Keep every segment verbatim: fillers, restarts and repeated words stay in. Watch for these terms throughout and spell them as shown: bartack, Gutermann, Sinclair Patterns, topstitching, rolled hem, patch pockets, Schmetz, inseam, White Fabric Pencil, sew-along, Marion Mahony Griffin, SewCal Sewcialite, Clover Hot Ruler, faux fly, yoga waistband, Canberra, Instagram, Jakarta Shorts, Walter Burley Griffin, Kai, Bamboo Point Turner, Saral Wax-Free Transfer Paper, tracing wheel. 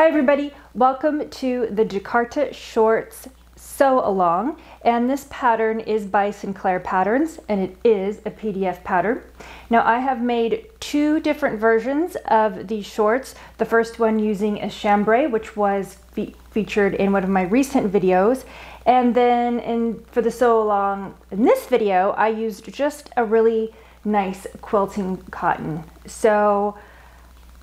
Hi everybody, welcome to the Jakarta Shorts Sew Along, and this pattern is by Sinclair Patterns and it is a P D F pattern. Now I have made two different versions of these shorts, the first one using a chambray which was fe featured in one of my recent videos, and then in, for the sew along in this video I used just a really nice quilting cotton. So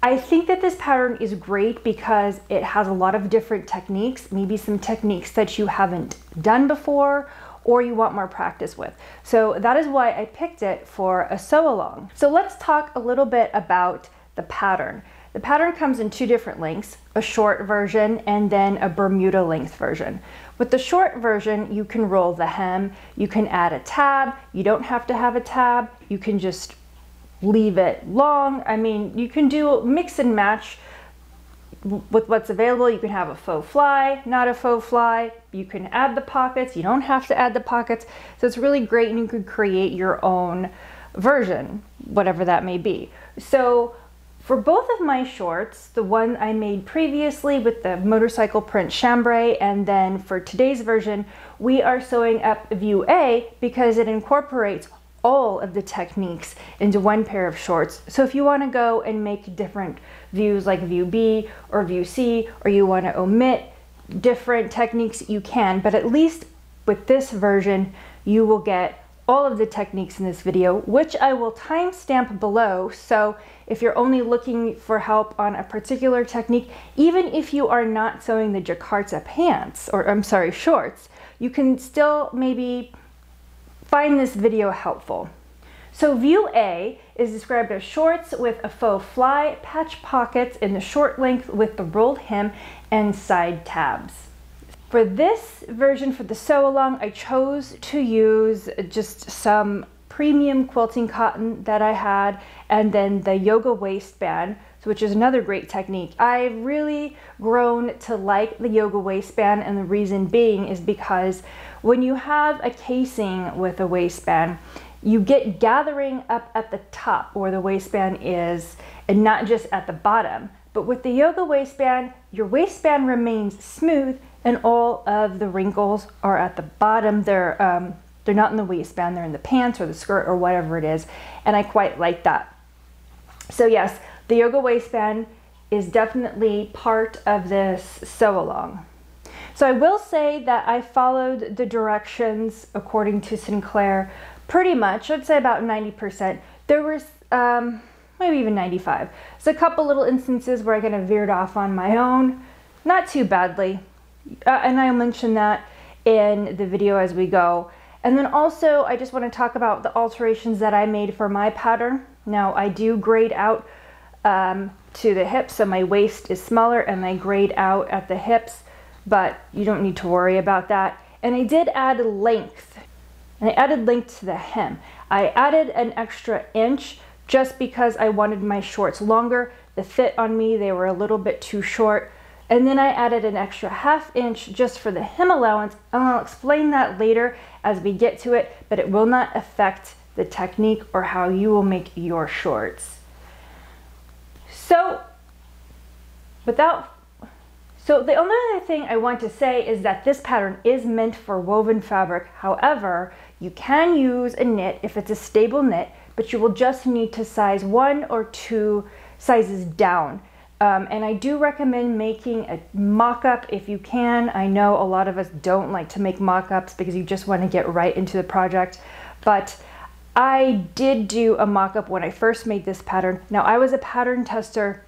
I think that this pattern is great because it has a lot of different techniques, maybe some techniques that you haven't done before or you want more practice with. So that is why I picked it for a sew along. So let's talk a little bit about the pattern. The pattern comes in two different lengths, a short version and then a Bermuda length version. With the short version, you can roll the hem, you can add a tab, you don't have to have a tab, you can just leave it long. I mean, you can do mix and match with what's available. You can have a faux fly, not a faux fly. You can add the pockets. You don't have to add the pockets. So it's really great, and you can create your own version, whatever that may be. So for both of my shorts, the one I made previously with the motorcycle print chambray, and then for today's version, we are sewing up view A because it incorporates all of the techniques into one pair of shorts. So if you want to go and make different views like view B or view C, or you want to omit different techniques, you can, but at least with this version, you will get all of the techniques in this video, which I will timestamp below. So if you're only looking for help on a particular technique, even if you are not sewing the Jakarta pants, or I'm sorry, shorts, you can still maybe find this video helpful. So view A is described as shorts with a faux fly, patch pockets in the short length with the rolled hem and side tabs. For this version, for the sew along, I chose to use just some premium quilting cotton that I had, and then the yoga waistband, which is another great technique. I've really grown to like the yoga waistband, and the reason being is because when you have a casing with a waistband, you get gathering up at the top where the waistband is and not just at the bottom. But with the yoga waistband, your waistband remains smooth and all of the wrinkles are at the bottom. They're, um, they're not in the waistband, they're in the pants or the skirt or whatever it is, and I quite like that. So yes, the yoga waistband is definitely part of this sew along. So I will say that I followed the directions according to Sinclair pretty much. I'd say about ninety percent. There were um, maybe even ninety-five. So a couple little instances where I kind of veered off on my own, not too badly. Uh, and I'll mention that in the video as we go. And then also I just want to talk about the alterations that I made for my pattern. Now I do grade out Um, to the hips, so my waist is smaller and I grade out at the hips, but you don't need to worry about that. And I did add length, and I added length to the hem. I added an extra inch just because I wanted my shorts longer. The fit on me, they were a little bit too short. And then I added an extra half inch just for the hem allowance, and I'll explain that later as we get to it, but it will not affect the technique or how you will make your shorts. So, without, so the only other thing I want to say is that this pattern is meant for woven fabric. However, you can use a knit if it's a stable knit, but you will just need to size one or two sizes down. Um, and I do recommend making a mock-up if you can. I know a lot of us don't like to make mock-ups because you just want to get right into the project, but I did do a mock-up when I first made this pattern. Now I was a pattern tester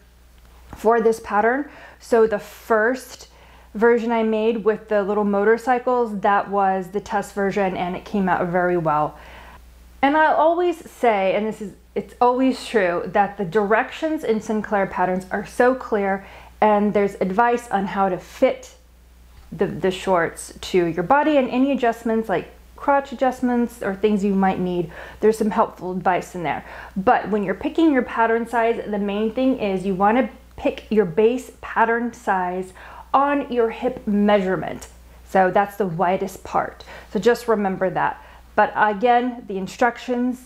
for this pattern. So the first version I made with the little motorcycles, that was the test version, and it came out very well. And I'll always say, and this is, it's always true, that the directions in Sinclair Patterns are so clear, and there's advice on how to fit the, the shorts to your body and any adjustments like crotch adjustments or things you might need. There's some helpful advice in there. But when you're picking your pattern size, the main thing is you want to pick your base pattern size on your hip measurement. So that's the widest part. So just remember that. But again, the instructions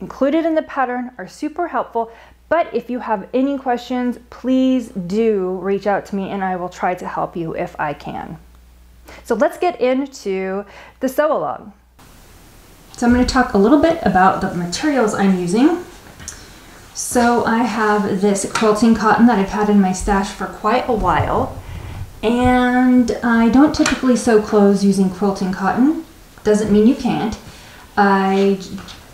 included in the pattern are super helpful. But if you have any questions, please do reach out to me and I will try to help you if I can. So let's get into the sew along. So I'm going to talk a little bit about the materials I'm using. So I have this quilting cotton that I've had in my stash for quite a while. And I don't typically sew clothes using quilting cotton. Doesn't mean you can't. I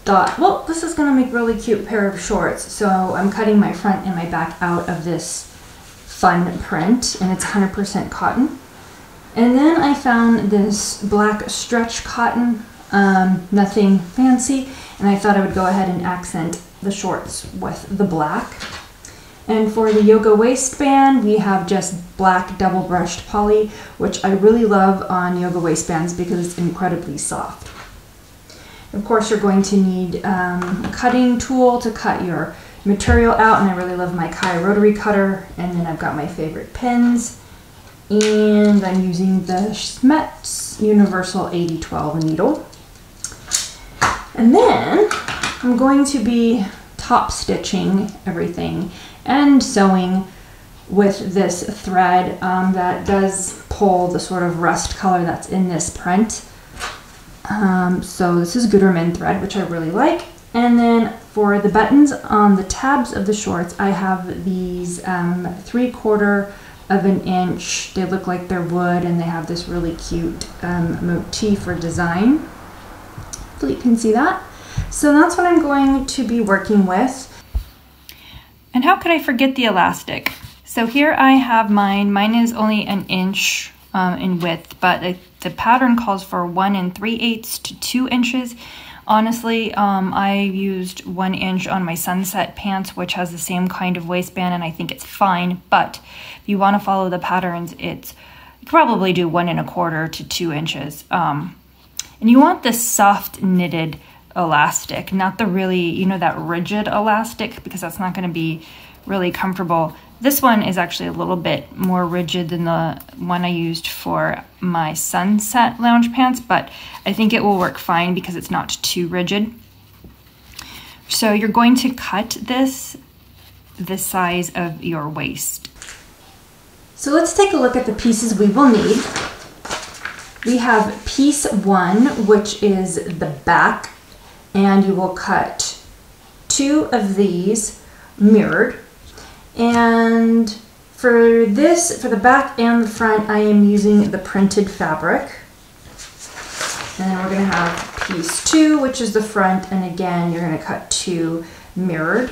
thought, well, this is going to make a really cute pair of shorts. So I'm cutting my front and my back out of this fun print, and it's one hundred percent cotton. And then I found this black stretch cotton, um, nothing fancy, and I thought I would go ahead and accent the shorts with the black. And for the yoga waistband, we have just black double brushed poly, which I really love on yoga waistbands because it's incredibly soft. Of course, you're going to need um, a cutting tool to cut your material out, and I really love my Kai rotary cutter, and then I've got my favorite pins. And I'm using the Schmetz Universal eighty twelve needle. And then I'm going to be top stitching everything and sewing with this thread um, that does pull the sort of rust color that's in this print. Um, so this is Gutermann thread, which I really like. And then for the buttons on the tabs of the shorts, I have these um, three-quarter of an inch. They look like they're wood, and they have this really cute um, motif or design. Hopefully you can see that. So that's what I'm going to be working with. And how could I forget the elastic? So here I have mine. Mine is only an inch um, in width, but the, the pattern calls for one and three eighths to two inches. Honestly, um, I used one inch on my sunset pants, which has the same kind of waistband, and I think it's fine, but if you want to follow the patterns, it's you probably do one and a quarter to two inches. Um, and you want the soft knitted elastic, not the really, you know, that rigid elastic, because that's not going to be really comfortable. This one is actually a little bit more rigid than the one I used for my sunset lounge pants, but I think it will work fine because it's not too rigid. So you're going to cut this the size of your waist. So let's take a look at the pieces we will need. We have piece one, which is the back, and you will cut two of these mirrored. And for this, for the back and the front, I am using the printed fabric. And then we're going to have piece two, which is the front, and again you're going to cut two mirrored.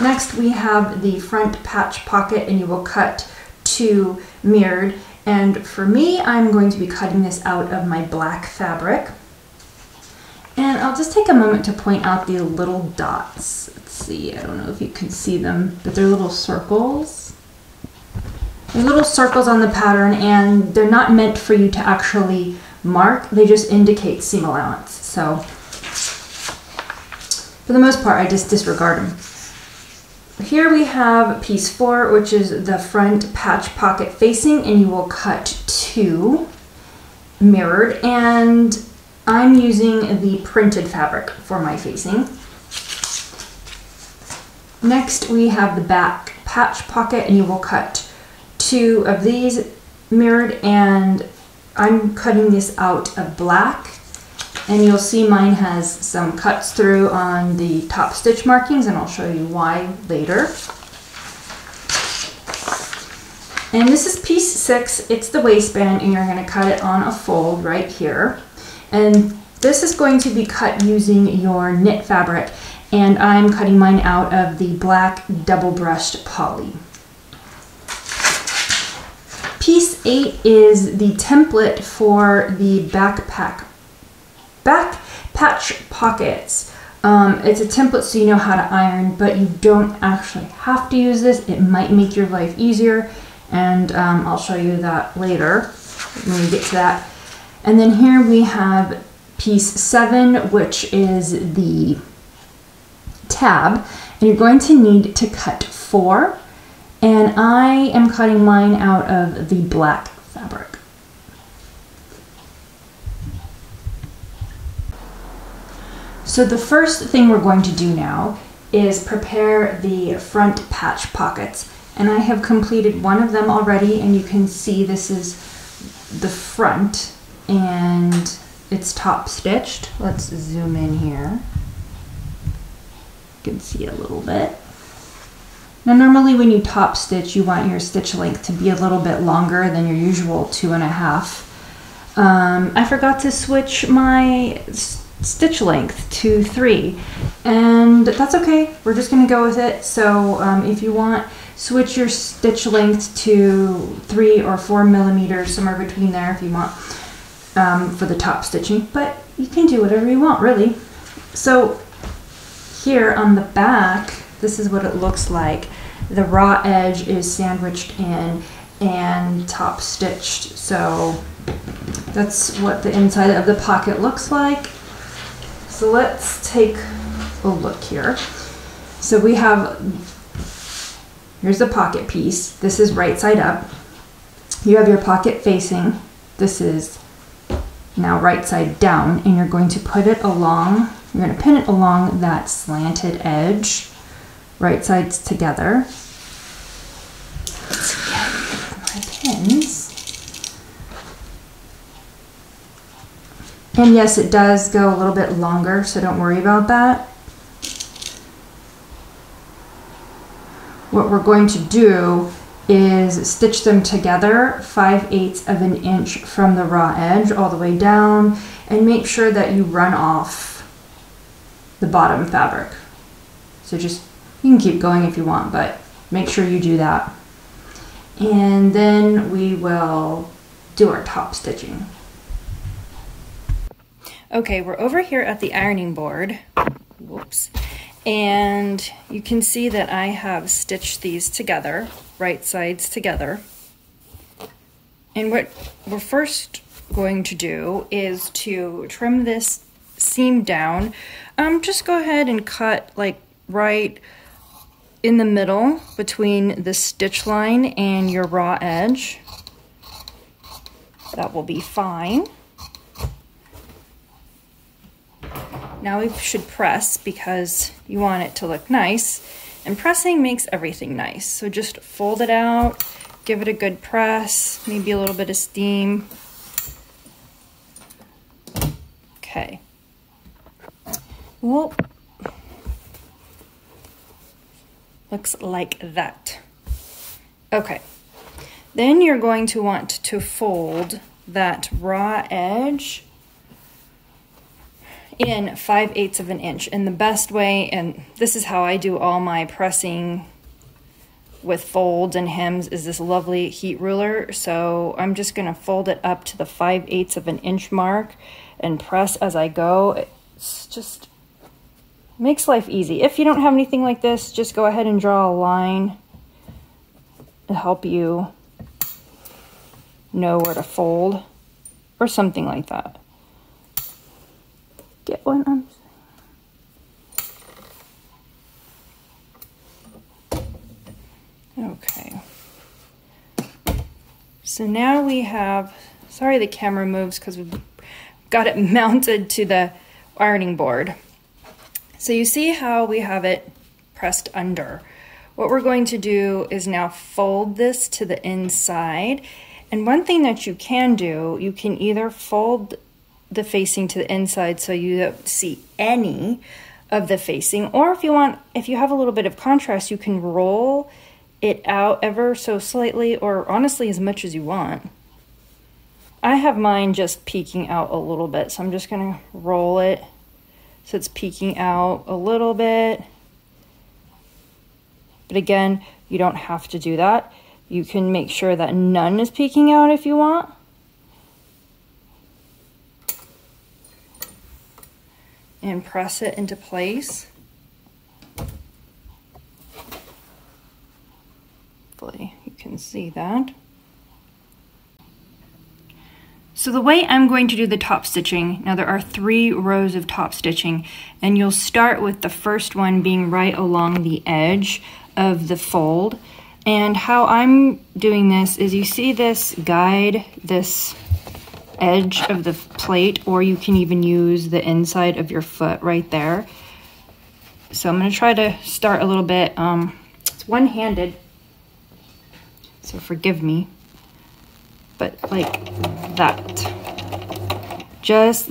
Next we have the front patch pocket, and you will cut two mirrored. And for me, I'm going to be cutting this out of my black fabric. And I'll just take a moment to point out the little dots. Let's see, I don't know if you can see them, but they're little circles. They're little circles on the pattern, and they're not meant for you to actually mark. They just indicate seam allowance. So for the most part, I just disregard them. Here we have piece four, which is the front patch pocket facing, and you will cut two mirrored, and I'm using the printed fabric for my facing. Next we have the back patch pocket, and you will cut two of these mirrored, and I'm cutting this out of black. And you'll see mine has some cuts through on the top stitch markings, and I'll show you why later. And this is piece six. It's the waistband, and you're going to cut it on a fold right here. And this is going to be cut using your knit fabric, and I'm cutting mine out of the black double brushed poly. Piece eight is the template for the backpack back patch pockets. Um, it's a template so you know how to iron, but you don't actually have to use this. It might make your life easier, and um, I'll show you that later when we get to that. And then here we have piece seven, which is the tab, and you're going to need to cut four, and I am cutting mine out of the black fabric. So the first thing we're going to do now is prepare the front patch pockets, and I have completed one of them already, and you can see this is the front and it's top stitched. Let's zoom in here. You can see a little bit. Now normally when you top stitch, you want your stitch length to be a little bit longer than your usual two and a half. Um, I forgot to switch my stitch length to three, and that's okay. We're just gonna go with it. So um, if you want, switch your stitch length to three or four millimeters, somewhere between there if you want, um, for the top stitching, but you can do whatever you want really. So here on the back, this is what it looks like. The raw edge is sandwiched in and top stitched. So that's what the inside of the pocket looks like. So let's take a look here. So we have, here's the pocket piece. This is right side up. You have your pocket facing. This is now right side down, and you're going to put it along, you're going to pin it along that slanted edge, right sides together. Let's get my pins. And yes, it does go a little bit longer, so don't worry about that. What we're going to do is stitch them together five eighths of an inch from the raw edge all the way down, and make sure that you run off the bottom fabric. So just, you can keep going if you want, but make sure you do that. And then we will do our top stitching. Okay, we're over here at the ironing board, whoops, and you can see that I have stitched these together, right sides together. And what we're first going to do is to trim this seam down. Um, just go ahead and cut like right in the middle between the stitch line and your raw edge. That will be fine. Now we should press because you want it to look nice, and pressing makes everything nice. So just fold it out, give it a good press, maybe a little bit of steam. Okay. Well, looks like that. Okay. Then you're going to want to fold that raw edge in five eighths of an inch. And the best way, and this is how I do all my pressing with folds and hems, is this lovely heat ruler. So I'm just gonna fold it up to the five eighths of an inch mark and press as I go. It's just makes life easy. If you don't have anything like this, just go ahead and draw a line to help you know where to fold or something like that. Get one arm. Okay. So now we have, sorry the camera moves because we've got it mounted to the ironing board. So you see how we have it pressed under. What we're going to do is now fold this to the inside. And one thing that you can do, you can either fold the facing to the inside so you don't see any of the facing, or if you want, if you have a little bit of contrast, you can roll it out ever so slightly, or honestly as much as you want. I have mine just peeking out a little bit, so I'm just gonna roll it so it's peeking out a little bit. But again, you don't have to do that. You can make sure that none is peeking out if you want. And press it into place. Hopefully you can see that. So the way I'm going to do the top stitching, now there are three rows of top stitching, and you'll start with the first one being right along the edge of the fold, And how I'm doing this is you see this guide, this edge of the plate, or you can even use the inside of your foot right there. So I'm going to try to start a little bit. Um, it's one-handed, so forgive me, but like that. Just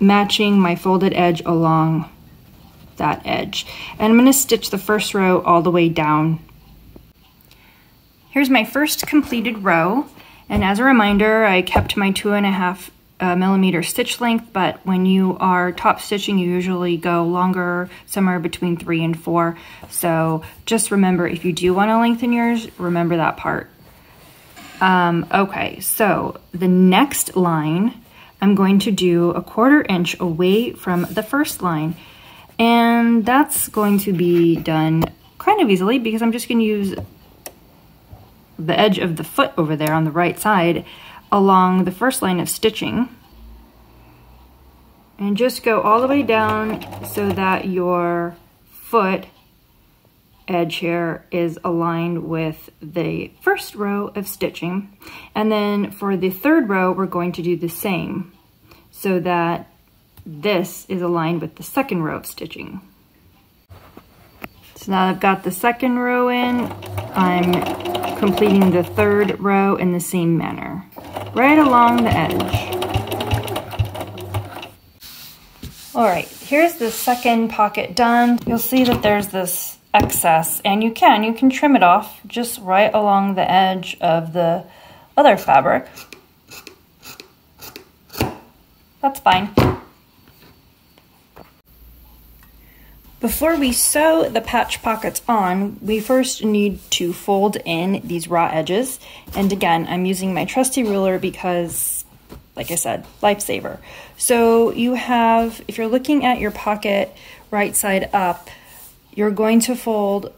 matching my folded edge along that edge. And I'm going to stitch the first row all the way down. Here's my first completed row. And as a reminder, I kept my two and a half uh, millimeter stitch length, but when you are top stitching, you usually go longer, somewhere between three and four. So just remember, if you do want to lengthen yours, remember that part. Um, okay, so the next line, I'm going to do a quarter inch away from the first line. And that's going to be done kind of easily because I'm just going to use the edge of the foot over there on the right side along the first line of stitching, and just go all the way down so that your foot edge here is aligned with the first row of stitching. And then for the third row, we're going to do the same so that this is aligned with the second row of stitching. So now I've got the second row in, I'm completing the third row in the same manner, right along the edge. All right, here's the second pocket done. You'll see that there's this excess, and you can, you can trim it off just right along the edge of the other fabric. That's fine. Before we sew the patch pockets on, we first need to fold in these raw edges. And again, I'm using my trusty ruler because, like I said, lifesaver. So you have, if you're looking at your pocket right side up, you're going to fold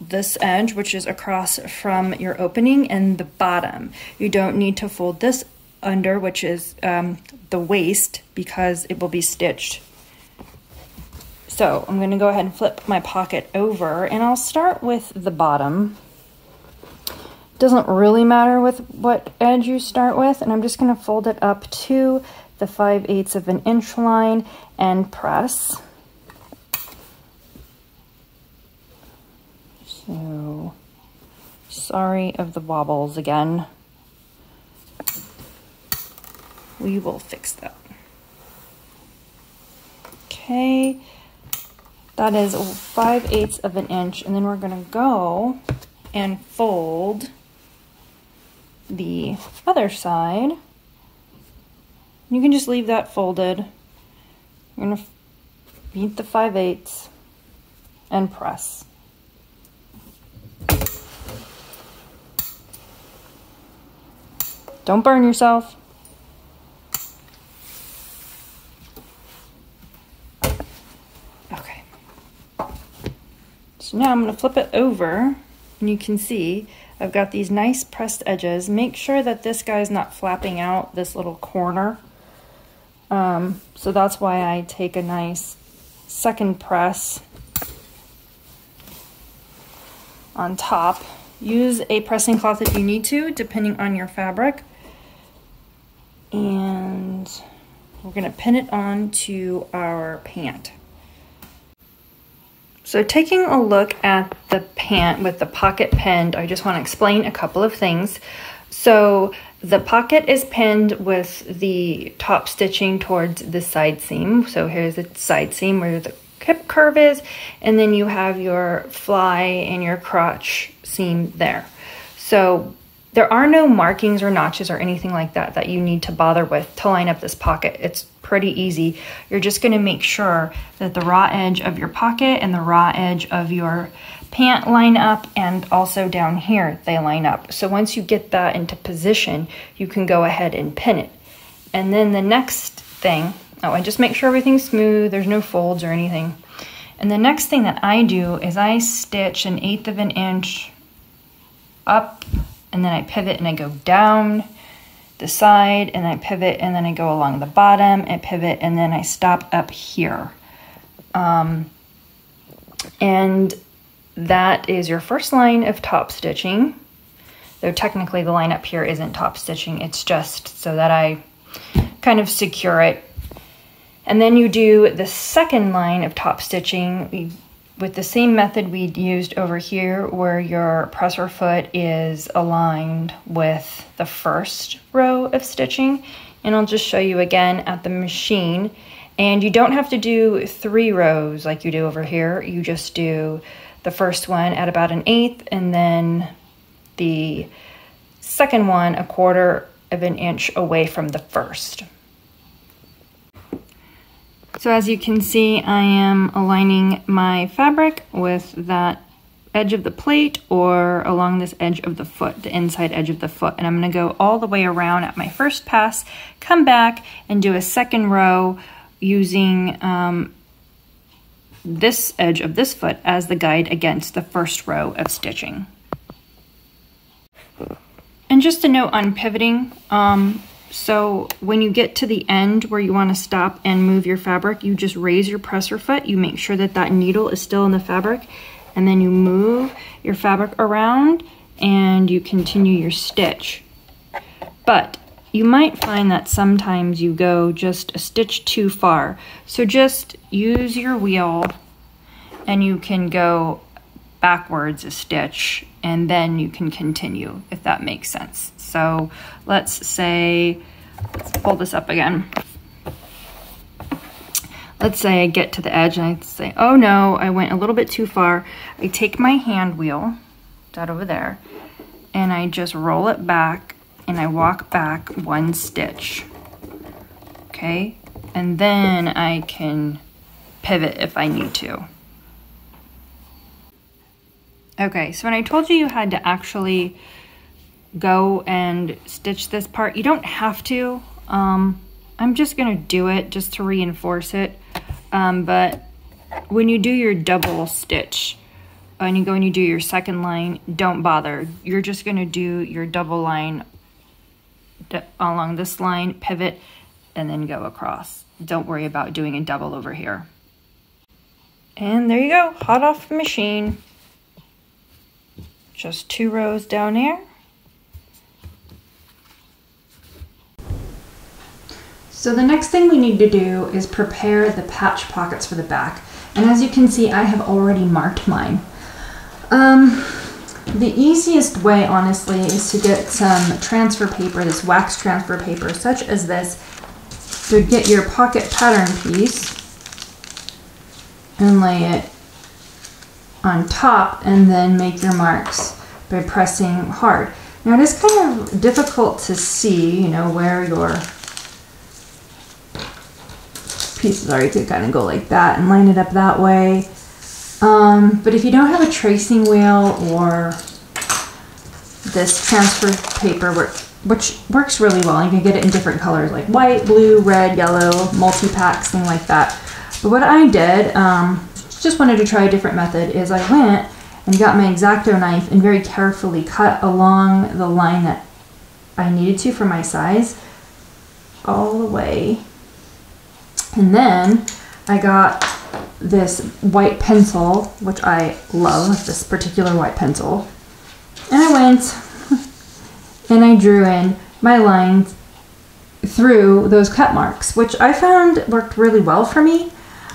this edge, which is across from your opening, and the bottom. You don't need to fold this under, which is um, the waist, because it will be stitched. So I'm going to go ahead and flip my pocket over, and I'll start with the bottom. Doesn't really matter with what edge you start with, and I'm just going to fold it up to the five eighths of an inch line and press. So sorry of the wobbles again. We will fix that. Okay. That is five eighths of an inch, and then we're going to go and fold the other side. You can just leave that folded. You're going to beat the five eighths and press. Don't burn yourself. So now I'm going to flip it over, and you can see I've got these nice pressed edges. Make sure that this guy's not flapping out this little corner. Um, so that's why I take a nice second press on top. Use a pressing cloth if you need to, depending on your fabric. And we're going to pin it on to our pant. So taking a look at the pant with the pocket pinned, I just want to explain a couple of things. So the pocket is pinned with the top stitching towards the side seam. So here's the side seam where the hip curve is, and then you have your fly and your crotch seam there. So there are no markings or notches or anything like that that you need to bother with to line up this pocket. It's pretty easy. You're just going to make sure that the raw edge of your pocket and the raw edge of your pant line up, and also down here they line up. So once you get that into position, you can go ahead and pin it. And then the next thing, oh, I just make sure everything's smooth, there's no folds or anything. And the next thing that I do is I stitch an eighth of an inch up, and then I pivot and I go down the side, and I pivot, and then I go along the bottom and pivot, and then I stop up here. Um, and that is your first line of top stitching, though technically the line up here isn't top stitching, it's just so that I kind of secure it. And then you do the second line of top stitching with the same method we used over here, where your presser foot is aligned with the first row of stitching. And I'll just show you again at the machine. And you don't have to do three rows like you do over here. You just do the first one at about an eighth, and then the second one a quarter of an inch away from the first. So as you can see, I am aligning my fabric with that edge of the plate, or along this edge of the foot, the inside edge of the foot. And I'm going to go all the way around at my first pass, come back and do a second row using um, this edge of this foot as the guide against the first row of stitching. And just a note on pivoting. Um, So when you get to the end where you want to stop and move your fabric, you just raise your presser foot. You make sure that that needle is still in the fabric, and then you move your fabric around and you continue your stitch. But you might find that sometimes you go just a stitch too far. So just use your wheel and you can go backwards a stitch, and then you can continue, if that makes sense. So let's say, let's pull this up again. Let's say I get to the edge and I say, oh no, I went a little bit too far. I take my hand wheel, that over there, and I just roll it back and I walk back one stitch, okay? And then I can pivot if I need to. Okay, so when I told you you had to actually go and stitch this part, you don't have to. Um, I'm just gonna do it just to reinforce it. Um, but when you do your double stitch, and you go and you do your second line, don't bother. You're just gonna do your double line along this line, pivot, and then go across. Don't worry about doing a double over here. And there you go, hot off the machine. Just two rows down here. So the next thing we need to do is prepare the patch pockets for the back. And as you can see, I have already marked mine. Um, the easiest way, honestly, is to get some transfer paper, this wax transfer paper, such as this. So get your pocket pattern piece and lay it on top, and then make your marks by pressing hard. Now it is kind of difficult to see, you know, where your pieces are. You could kind of go like that and line it up that way. Um, but if you don't have a tracing wheel or this transfer paper, which works really well, you can get it in different colors like white, blue, red, yellow, multi-packs, thing like that. But what I did, um, just wanted to try a different method, is I went and got my X-Acto knife and very carefully cut along the line that I needed to for my size all the way. And then I got this white pencil, which I love, this particular white pencil. And I went and I drew in my lines through those cut marks, which I found worked really well for me.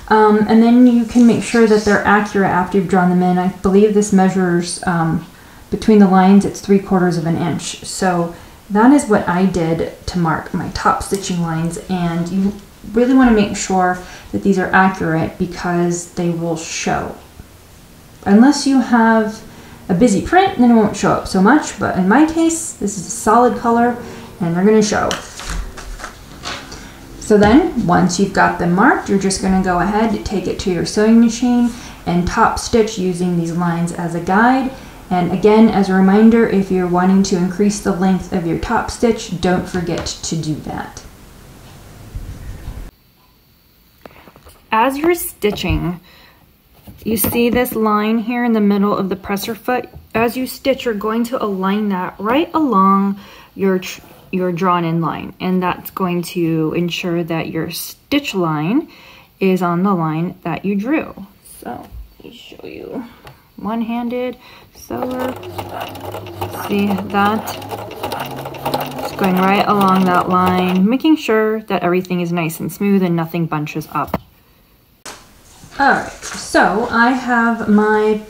Um, and then you can make sure that they're accurate after you've drawn them in. I believe this measures, um, between the lines, it's three quarters of an inch. So that is what I did to mark my top stitching lines. And you really want to make sure that these are accurate, because they will show. Unless you have a busy print, then it won't show up so much. But in my case, this is a solid color and they're going to show. So then, once you've got them marked, you're just gonna go ahead and take it to your sewing machine and top stitch using these lines as a guide. And again, as a reminder, if you're wanting to increase the length of your top stitch, don't forget to do that. As you're stitching, you see this line here in the middle of the presser foot. As you stitch, you're going to align that right along your tr your drawn in line, and that's going to ensure that your stitch line is on the line that you drew. So let me show you. one-handed sewer. See that? Just going right along that line, making sure that everything is nice and smooth and nothing bunches up. Alright, so I have my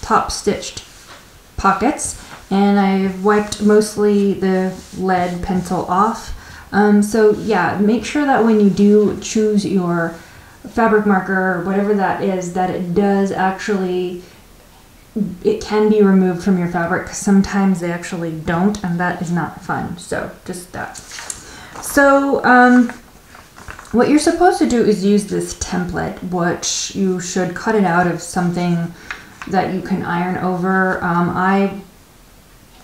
top stitched pockets and I've wiped mostly the lead pencil off. Um, so yeah, make sure that when you do choose your fabric marker or whatever that is, that it does actually, it can be removed from your fabric, because sometimes they actually don't, and that is not fun. So just that. So um, what you're supposed to do is use this template, which you should cut it out of something that you can iron over. Um, I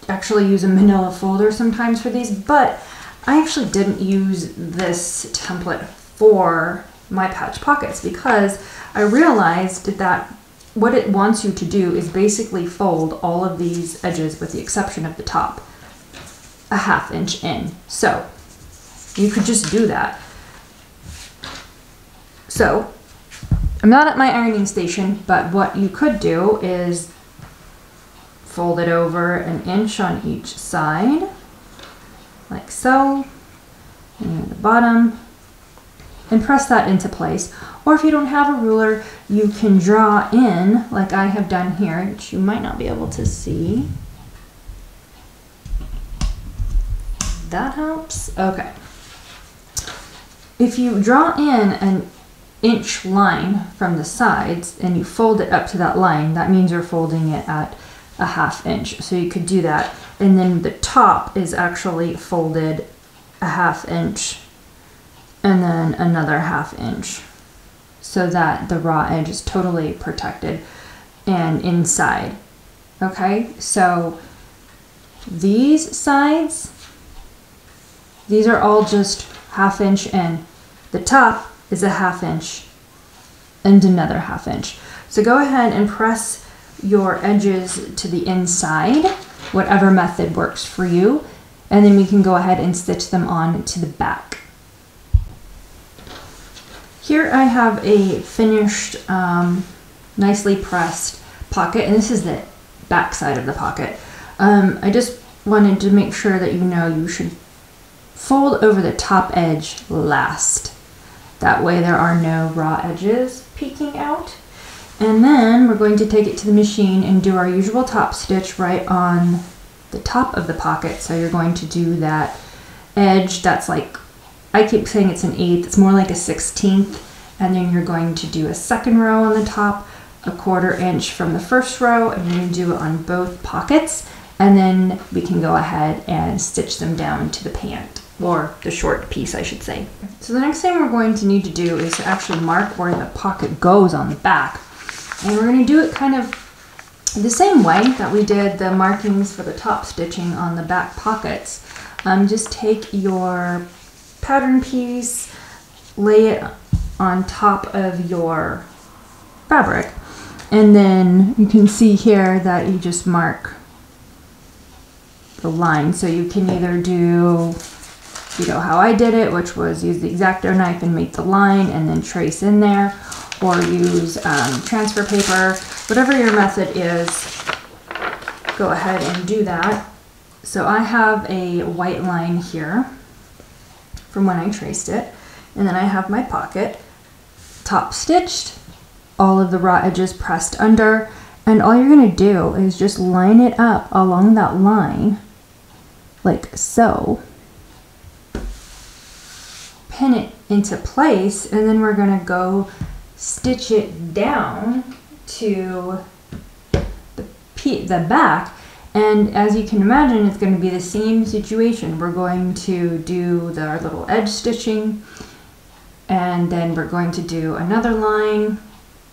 actually use a manila folder sometimes for these, but I actually didn't use this template for my patch pockets because I realized that what it wants you to do is basically fold all of these edges with the exception of the top a half inch in. So you could just do that. So I'm not at my ironing station, but what you could do is fold it over an inch on each side like so, and the bottom, and press that into place. Or if you don't have a ruler, you can draw in, like I have done here, which you might not be able to see. That helps? Okay. If you draw in an inch line from the sides and you fold it up to that line, that means you're folding it at a half inch. So you could do that. And then the top is actually folded a half inch and then another half inch so that the raw edge is totally protected and inside. Okay, so these sides, these are all just half inch in. The top is a half inch and another half inch. So go ahead and press your edges to the inside, whatever method works for you, and then we can go ahead and stitch them on to the back. Here I have a finished, um, nicely pressed pocket, and this is the back side of the pocket. Um, I just wanted to make sure that you know you should fold over the top edge last. That way there are no raw edges peeking out. And then we're going to take it to the machine and do our usual top stitch right on the top of the pocket. So you're going to do that edge that's like, I keep saying it's an eighth, it's more like a sixteenth, and then you're going to do a second row on the top, a quarter inch from the first row, and you're going to do it on both pockets, and then we can go ahead and stitch them down to the pant, or the short piece I should say. So the next thing we're going to need to do is to actually mark where the pocket goes on the back, and we're going to do it kind of the same way that we did the markings for the top stitching on the back pockets. Um, just take your pattern piece, lay it on top of your fabric, and then you can see here that you just mark the line. So you can either do, you know, how I did it, which was use the X-Acto knife and make the line and then trace in there, or use um, transfer paper, whatever your method is, go ahead and do that. So I have a white line here from when I traced it, and then I have my pocket top stitched, all of the raw edges pressed under, and all you're going to do is just line it up along that line like so, pin it into place, and then we're going to go stitch it down to the, the back. And as you can imagine, it's going to be the same situation. We're going to do the, our little edge stitching, and then we're going to do another line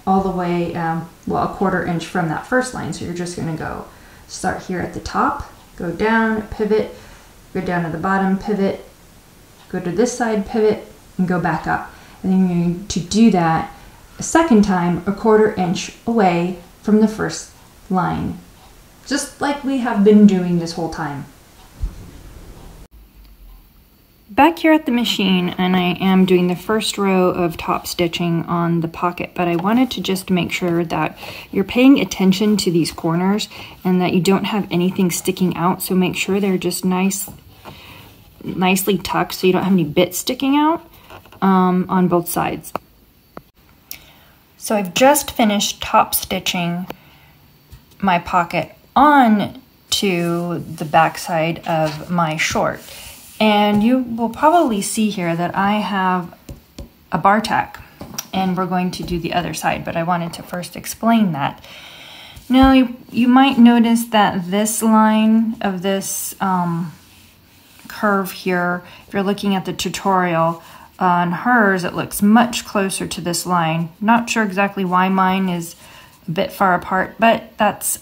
all the way, um, well, a quarter inch from that first line. So you're just going to go start here at the top, go down, pivot, go down to the bottom, pivot, go to this side, pivot, and go back up. And then you're going to do that a second time, a quarter inch away from the first line, just like we have been doing this whole time. back here at the machine, and I am doing the first row of top stitching on the pocket, but I wanted to just make sure that you're paying attention to these corners and that you don't have anything sticking out. So make sure they're just nice, nicely tucked so you don't have any bits sticking out um, on both sides. So I've just finished top stitching my pocket on to the back side of my short. And you will probably see here that I have a bar tack, and we're going to do the other side, but I wanted to first explain that. Now, you, you might notice that this line of this um, curve here, if you're looking at the tutorial on hers, it looks much closer to this line. Not sure exactly why mine is a bit far apart, but that's,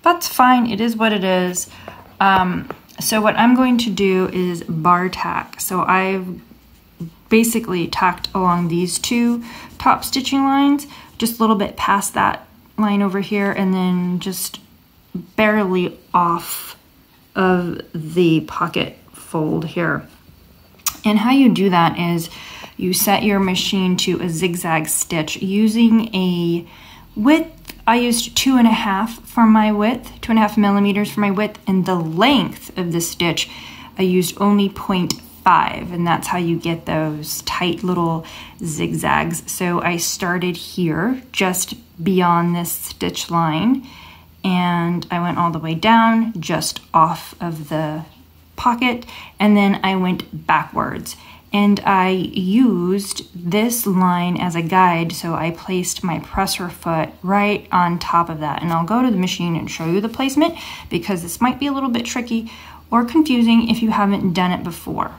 that's fine. It is what it is. Um, So what I'm going to do is bar tack. So I've basically tacked along these two top stitching lines, just a little bit past that line over here, and then just barely off of the pocket fold here. And how you do that is you set your machine to a zigzag stitch using a width. I used two and a half for my width, two and a half millimeters for my width, and the length of the stitch, I used only zero point five, and that's how you get those tight little zigzags. So I started here, just beyond this stitch line, and I went all the way down, just off of the pocket, and then I went backwards. And I used this line as a guide, so I placed my presser foot right on top of that. And I'll go to the machine and show you the placement, because this might be a little bit tricky or confusing if you haven't done it before.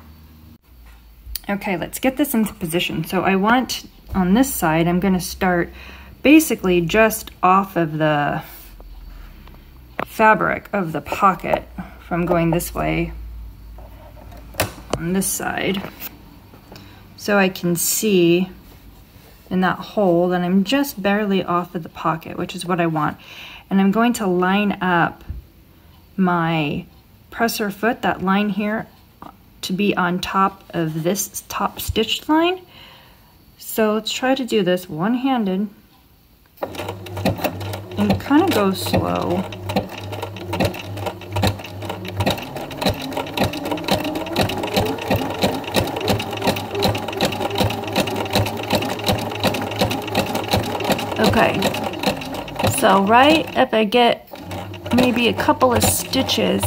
Okay, let's get this into position. So I want, on this side, I'm gonna start basically just off of the fabric of the pocket from going this way on this side. So I can see in that hole that I'm just barely off of the pocket, which is what I want. And I'm going to line up my presser foot, that line here, to be on top of this top stitched line. So let's try to do this one-handed and kind of go slow. Okay, so right if I get maybe a couple of stitches,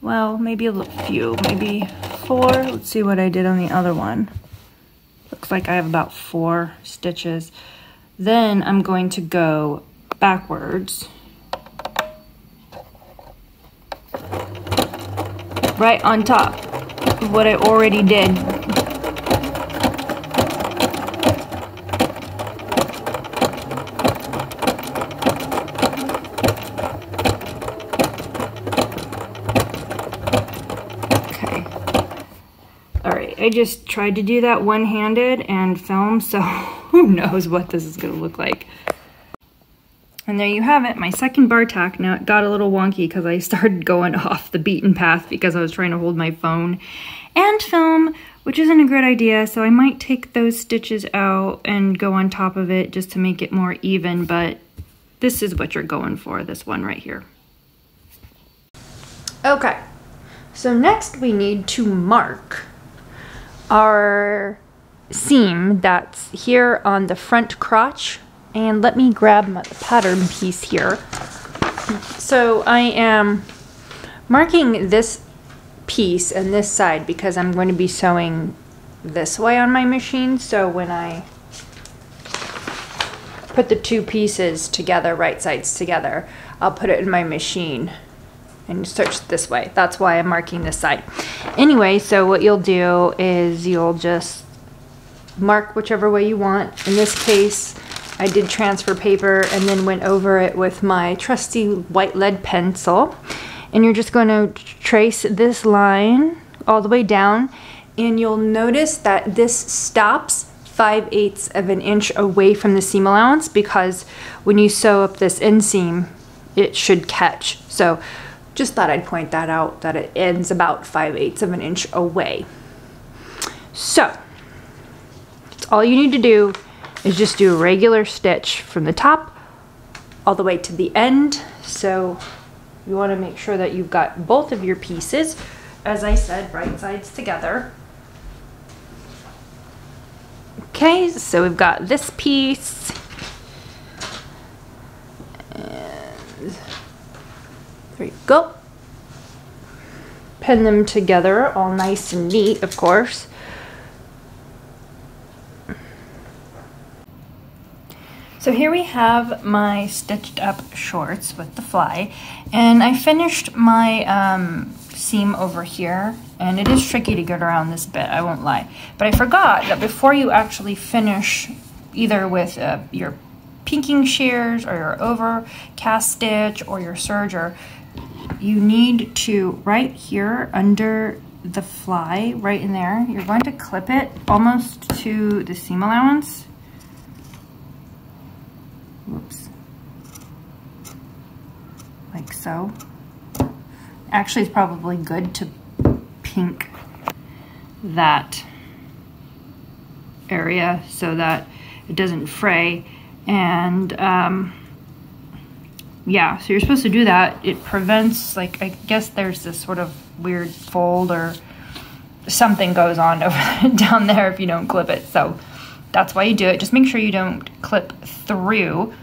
well, maybe a few, maybe four. Let's see what I did on the other one. Looks like I have about four stitches. Then I'm going to go backwards. Right on top of what I already did. I just tried to do that one-handed and film, so who knows what this is going to look like. And there you have it, my second bar tack. Now it got a little wonky because I started going off the beaten path because I was trying to hold my phone and film, which isn't a great idea, so I might take those stitches out and go on top of it just to make it more even, but this is what you're going for, this one right here. Okay, so next we need to mark our seam that's here on the front crotch. And let me grab my pattern piece here. So I am marking this piece and this side because I'm going to be sewing this way on my machine. So when I put the two pieces together, right sides together, I'll put it in my machine and stitch this way. That's why I'm marking this side. Anyway, so what you'll do is you'll just mark whichever way you want. In this case, I did transfer paper and then went over it with my trusty white lead pencil. And you're just going to trace this line all the way down. And you'll notice that this stops five eighths of an inch away from the seam allowance, because when you sew up this inseam, it should catch. So just thought I'd point that out, that it ends about five eighths of an inch away. So all you need to do is just do a regular stitch from the top all the way to the end. So you want to make sure that you've got both of your pieces, as I said, right sides together. Okay, so we've got this piece and there you go. Pin them together all nice and neat, of course. So here we have my stitched up shorts with the fly, and I finished my um, seam over here, and it is tricky to get around this bit, I won't lie. But I forgot that before you actually finish either with uh, your pinking shears or your overcast stitch or your serger, you need to, right here under the fly, right in there, you're going to clip it almost to the seam allowance. Whoops. Like so. Actually, it's probably good to pink that area so that it doesn't fray. And um, yeah, so you're supposed to do that. It prevents, like, I guess there's this sort of weird fold or something goes on over down there if you don't clip it. So that's why you do it. Just make sure you don't clip through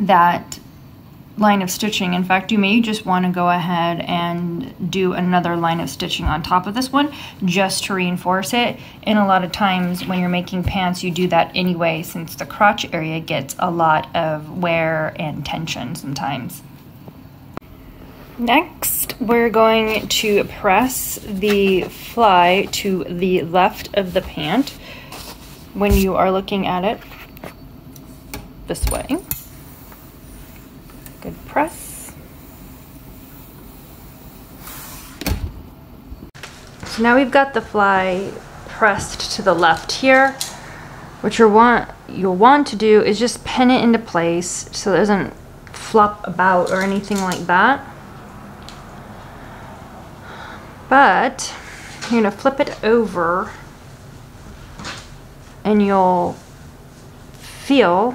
that line of stitching. In fact, you may just want to go ahead and do another line of stitching on top of this one just to reinforce it. And a lot of times when you're making pants, you do that anyway, since the crotch area gets a lot of wear and tension sometimes. Next, we're going to press the fly to the left of the pant when you are looking at it this way. Good press. So now we've got the fly pressed to the left here. What you want, you'll want to do is just pin it into place so it doesn't flop about or anything like that. But you're gonna flip it over and you'll feel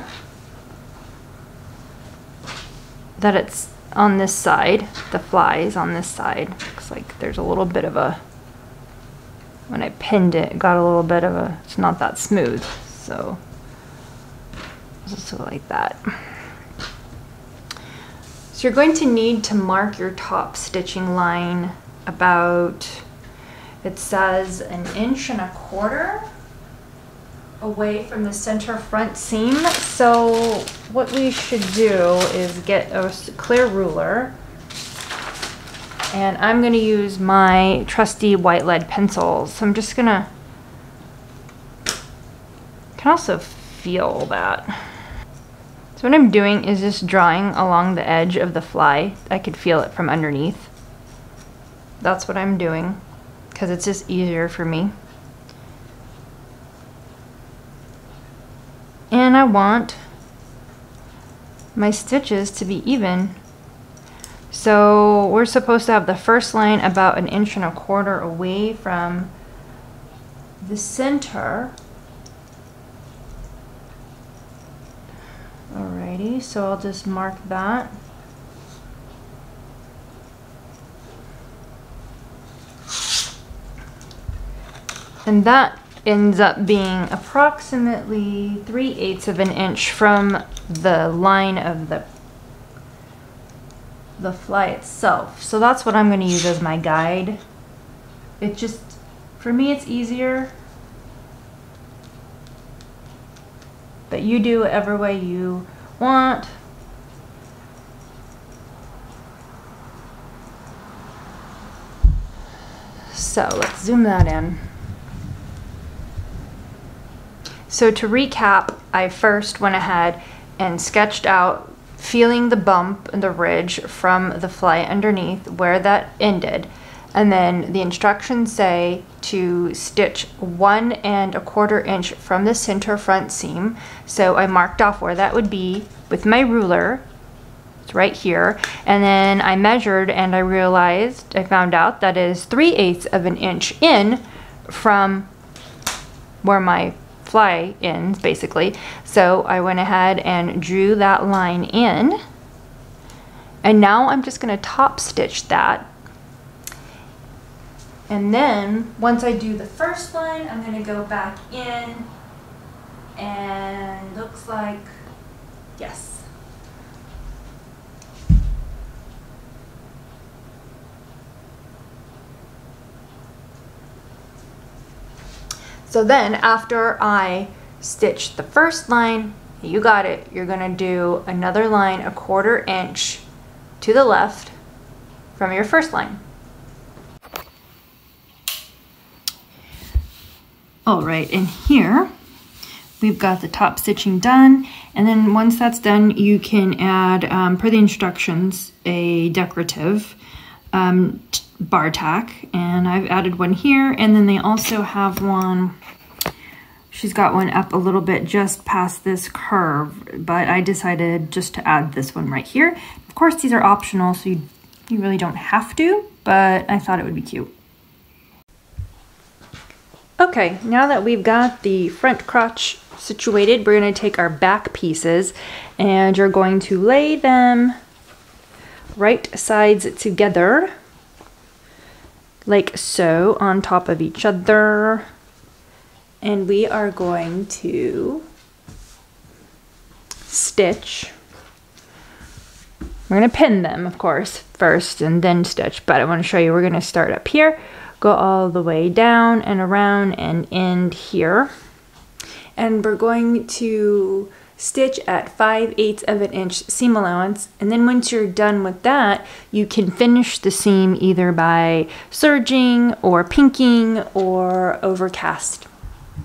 that it's on this side, the fly's on this side. Looks like there's a little bit of a, when I pinned it, it got a little bit of a, it's not that smooth, so just like that. So you're going to need to mark your top stitching line about, it says an inch and a quarter away from the center front seam. So what we should do is get a clear ruler, and I'm going to use my trusty white lead pencils. So I'm just gonna, can also feel that. So what I'm doing is just drawing along the edge of the fly. I could feel it from underneath. That's what I'm doing because it's just easier for me. And I want my stitches to be even. So we're supposed to have the first line about an inch and a quarter away from the center. Alrighty, so I'll just mark that. And that ends up being approximately three-eighths of an inch from the line of the the fly itself. So that's what I'm going to use as my guide. It just, for me, it's easier, but you do whatever way you want. So let's zoom that in. So to recap, I first went ahead and sketched out feeling the bump and the ridge from the fly underneath where that ended. And then the instructions say to stitch one and a quarter inch from the center front seam. So I marked off where that would be with my ruler. It's right here. And then I measured and I realized, I found out that it is three eighths of an inch in from where my fly ends basically. So I went ahead and drew that line in, and now I'm just going to top stitch that. And then once I do the first line, I'm going to go back in, and looks like, yes. So then after I stitch the first line, you got it, you're gonna do another line a quarter inch to the left from your first line. All right, and here we've got the top stitching done, and then once that's done, you can add, um, per the instructions, a decorative um, bar tack, and I've added one here, and then they also have one, she's got one up a little bit just past this curve, but I decided just to add this one right here. Of course, these are optional, so you, you really don't have to, but I thought it would be cute. Okay, now that we've got the front crotch situated, we're going to take our back pieces, and you're going to lay them right sides together, like so, on top of each other, and we are going to stitch. We're going to pin them, of course, first and then stitch, but I want to show you, we're going to start up here, go all the way down and around and end here, and we're going to stitch at five eighths of an inch seam allowance, and then once you're done with that, you can finish the seam either by serging or pinking or overcast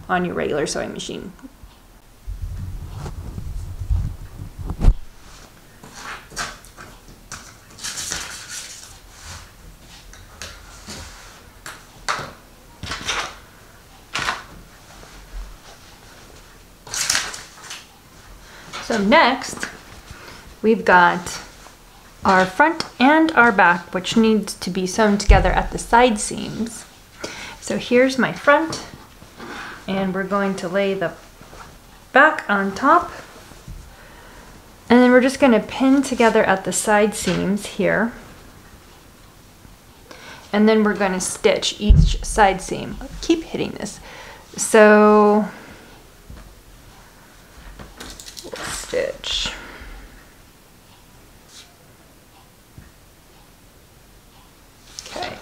on your regular sewing machine. So next, we've got our front and our back, which needs to be sewn together at the side seams. So here's my front, and we're going to lay the back on top, and then we're just going to pin together at the side seams here, and then we're going to stitch each side seam. I keep hitting this. So stitch okay,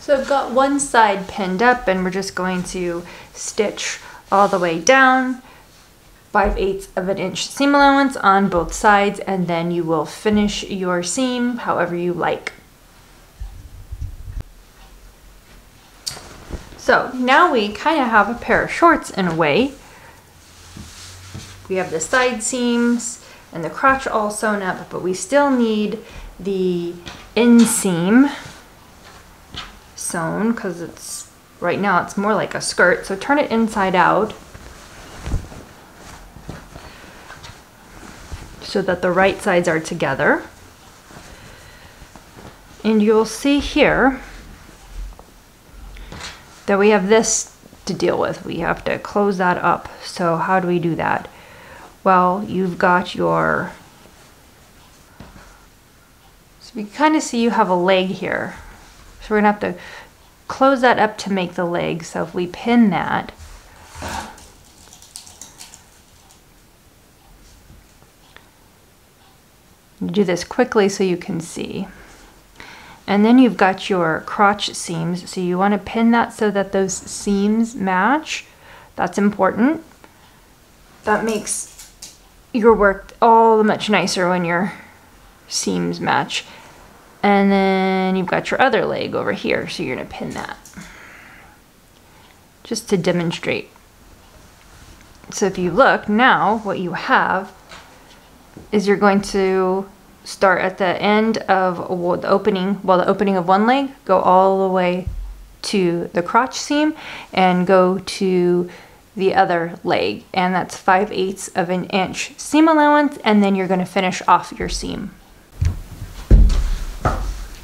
so I've got one side pinned up, and we're just going to stitch all the way down, five eighths of an inch seam allowance on both sides, and then you will finish your seam however you like. So now we kind of have a pair of shorts in a way. We have the side seams and the crotch all sewn up, but we still need the inseam sewn, because it's right now it's more like a skirt, so turn it inside out so that the right sides are together. And you'll see here that we have this to deal with. We have to close that up. So how do we do that? Well, you've got your, so we kind of see you have a leg here. So we're gonna have to close that up to make the leg. So if we pin that, you do this quickly so you can see. And then you've got your crotch seams. So you wanna pin that so that those seams match. That's important. That makes your work all the much nicer when your seams match. And then you've got your other leg over here, so you're gonna pin that just to demonstrate. So if you look now, what you have is you're going to start at the end of well, the opening, well, the opening of one leg, go all the way to the crotch seam and go to the other leg, and that's five eighths of an inch seam allowance, and then you're going to finish off your seam.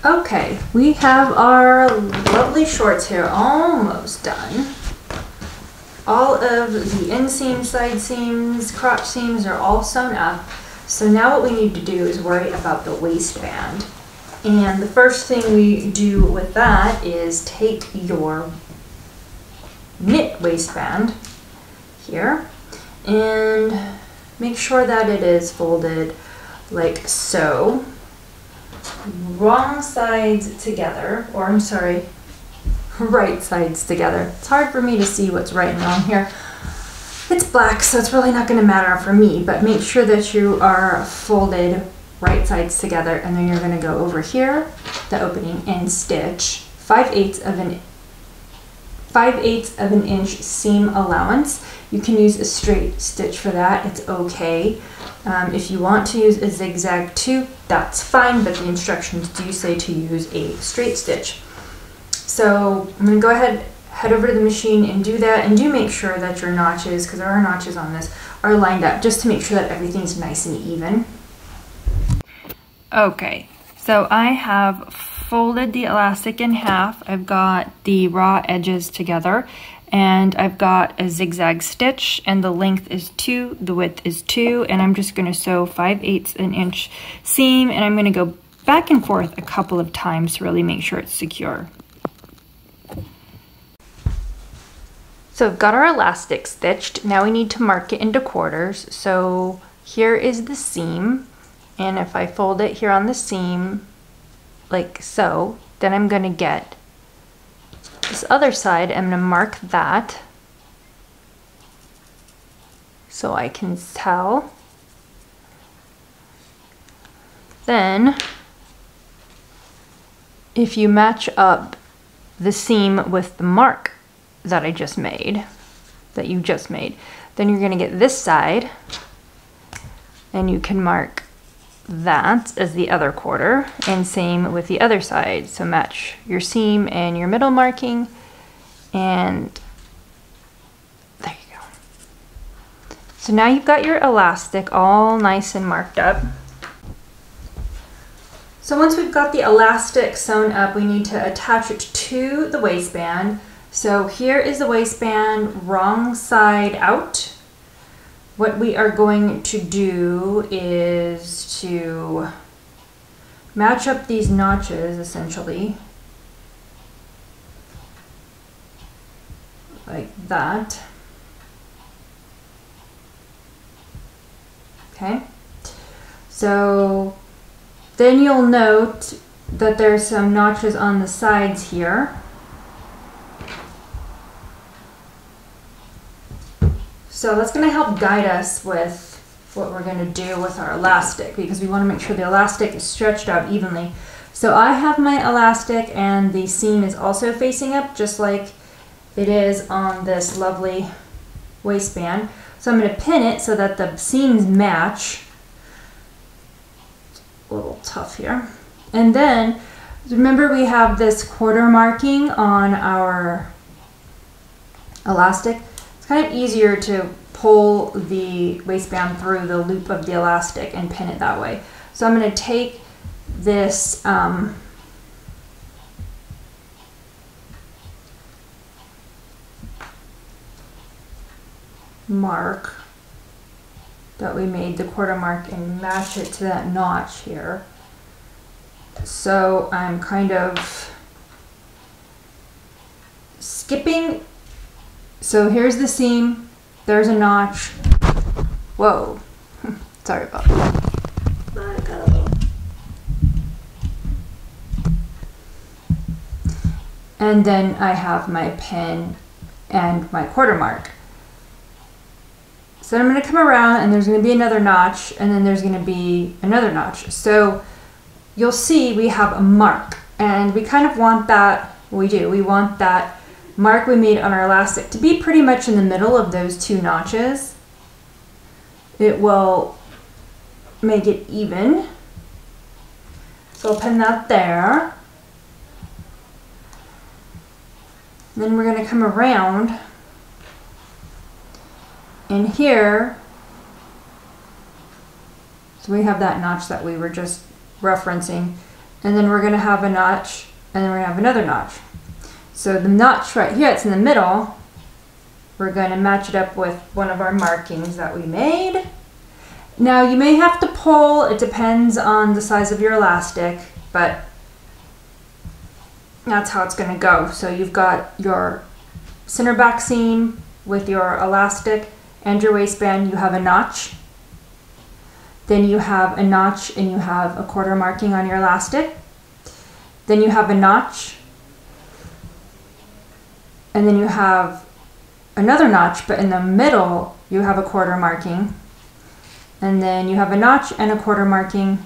Okay, we have our lovely shorts here almost done. All of the inseam, side seams, crotch seams are all sewn up. So now what we need to do is worry about the waistband. And the first thing we do with that is take your knit waistband here and make sure that it is folded like so. Wrong sides together, or I'm sorry, right sides together. It's hard for me to see what's right and wrong here. It's black, so it's really not going to matter for me, but make sure that you are folded right sides together, and then you're going to go over here, the opening, and stitch five eighths of an five eighths of an inch seam allowance. You can use a straight stitch for that, it's okay. Um, if you want to use a zigzag too, that's fine, but the instructions do say to use a straight stitch. So I'm going to go ahead, head over to the machine and do that, and do make sure that your notches, because there are notches on this, are lined up just to make sure that everything's nice and even. Okay, so I have folded the elastic in half. I've got the raw edges together, and I've got a zigzag stitch, and the length is two, the width is two, and I'm just going to sew five eighths an inch seam, and I'm going to go back and forth a couple of times to really make sure it's secure. So I've got our elastic stitched. Now we need to mark it into quarters. So here is the seam, and if I fold it here on the seam like so, then I'm going to get this other side. I'm going to mark that so I can tell. Then if you match up the seam with the mark that I just made, that you just made, then you're going to get this side, and you can mark that as the other quarter, and same with the other side. So match your seam and your middle marking, and there you go. So now you've got your elastic all nice and marked up. So once we've got the elastic sewn up, we need to attach it to the waistband. So here is the waistband, wrong side out. What we are going to do is to match up these notches, essentially, like that. Okay, so then you'll note that there's some notches on the sides here. So that's going to help guide us with what we're going to do with our elastic, because we want to make sure the elastic is stretched out evenly. So I have my elastic, and the seam is also facing up, just like it is on this lovely waistband. So I'm going to pin it so that the seams match. It's a little tough here. And then remember, we have this quarter marking on our elastic. Kind of easier to pull the waistband through the loop of the elastic and pin it that way. So I'm going to take this um, mark that we made, the quarter mark, and match it to that notch here. So I'm kind of skipping. So here's the seam, there's a notch. Whoa, sorry about that. I got a little. And then I have my pin and my quarter mark. So I'm gonna come around, and there's gonna be another notch, and then there's gonna be another notch. So you'll see we have a mark, and we kind of want that, we do, we want that mark we made on our elastic to be pretty much in the middle of those two notches. It will make it even. So I'll pin that there. Then we're going to come around, and here, so we have that notch that we were just referencing, and then we're going to have a notch, and then we're going to have another notch. So the notch right here, it's in the middle, We're going to match it up with one of our markings that we made. Now you may have to pull, it depends on the size of your elastic, but that's how it's going to go. So you've got your center back seam with your elastic and your waistband, you have a notch. Then you have a notch and you have a quarter marking on your elastic. Then you have a notch. And then you have another notch, but in the middle you have a quarter marking. And then you have a notch and a quarter marking,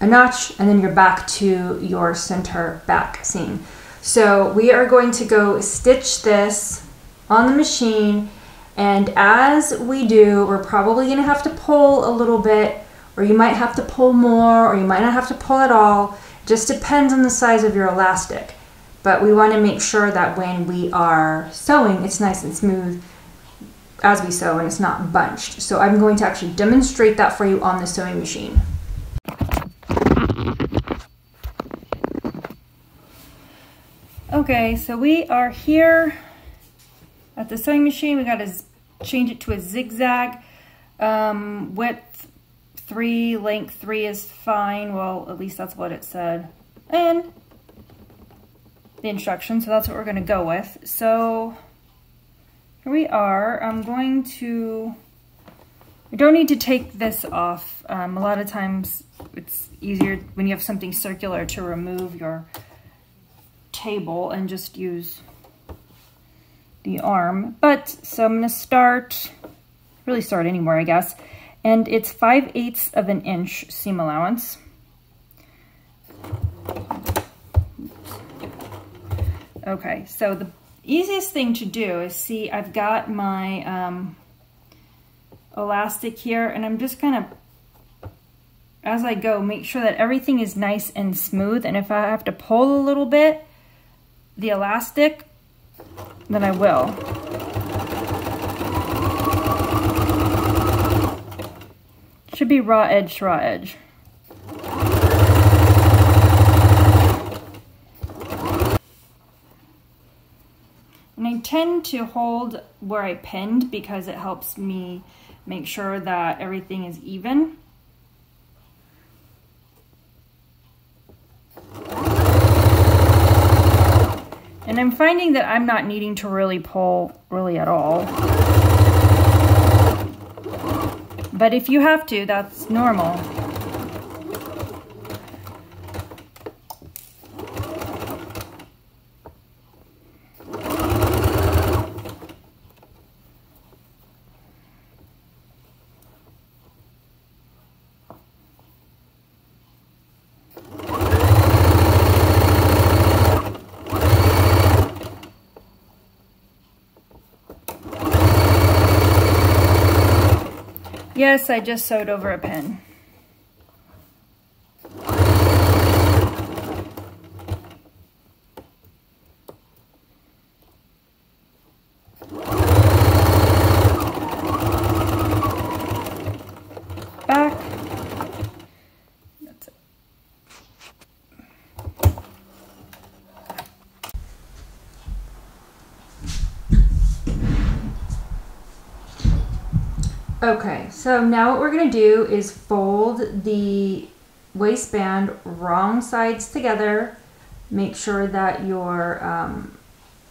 a notch, and then you're back to your center back seam. So we are going to go stitch this on the machine, and as we do, we're probably going to have to pull a little bit, or you might have to pull more, or you might not have to pull at all. It just depends on the size of your elastic. But we want to make sure that when we are sewing, it's nice and smooth as we sew and it's not bunched. So I'm going to actually demonstrate that for you on the sewing machine. Okay, so we are here at the sewing machine. We got to change it to a zigzag. Um, width three, length three is fine. Well, at least that's what it said. And the instructions, so that's what we're going to go with. So here we are. I'm going to, we don't need to take this off. Um, a lot of times it's easier when you have something circular to remove your table and just use the arm. But so I'm going to start, really start anywhere, I guess. And it's five eighths of an inch seam allowance. Okay, so the easiest thing to do is, see, I've got my um, elastic here, and I'm just kind of, as I go, make sure that everything is nice and smooth, and if I have to pull a little bit the elastic, then I will. Should be raw edge to raw edge. And I tend to hold where I pinned because it helps me make sure that everything is even. And I'm finding that I'm not needing to really pull really at all. But if you have to, that's normal. Yes, I just sewed over a pin. Back. That's it. Okay, so now what we're going to do is fold the waistband wrong sides together. Make sure that your um,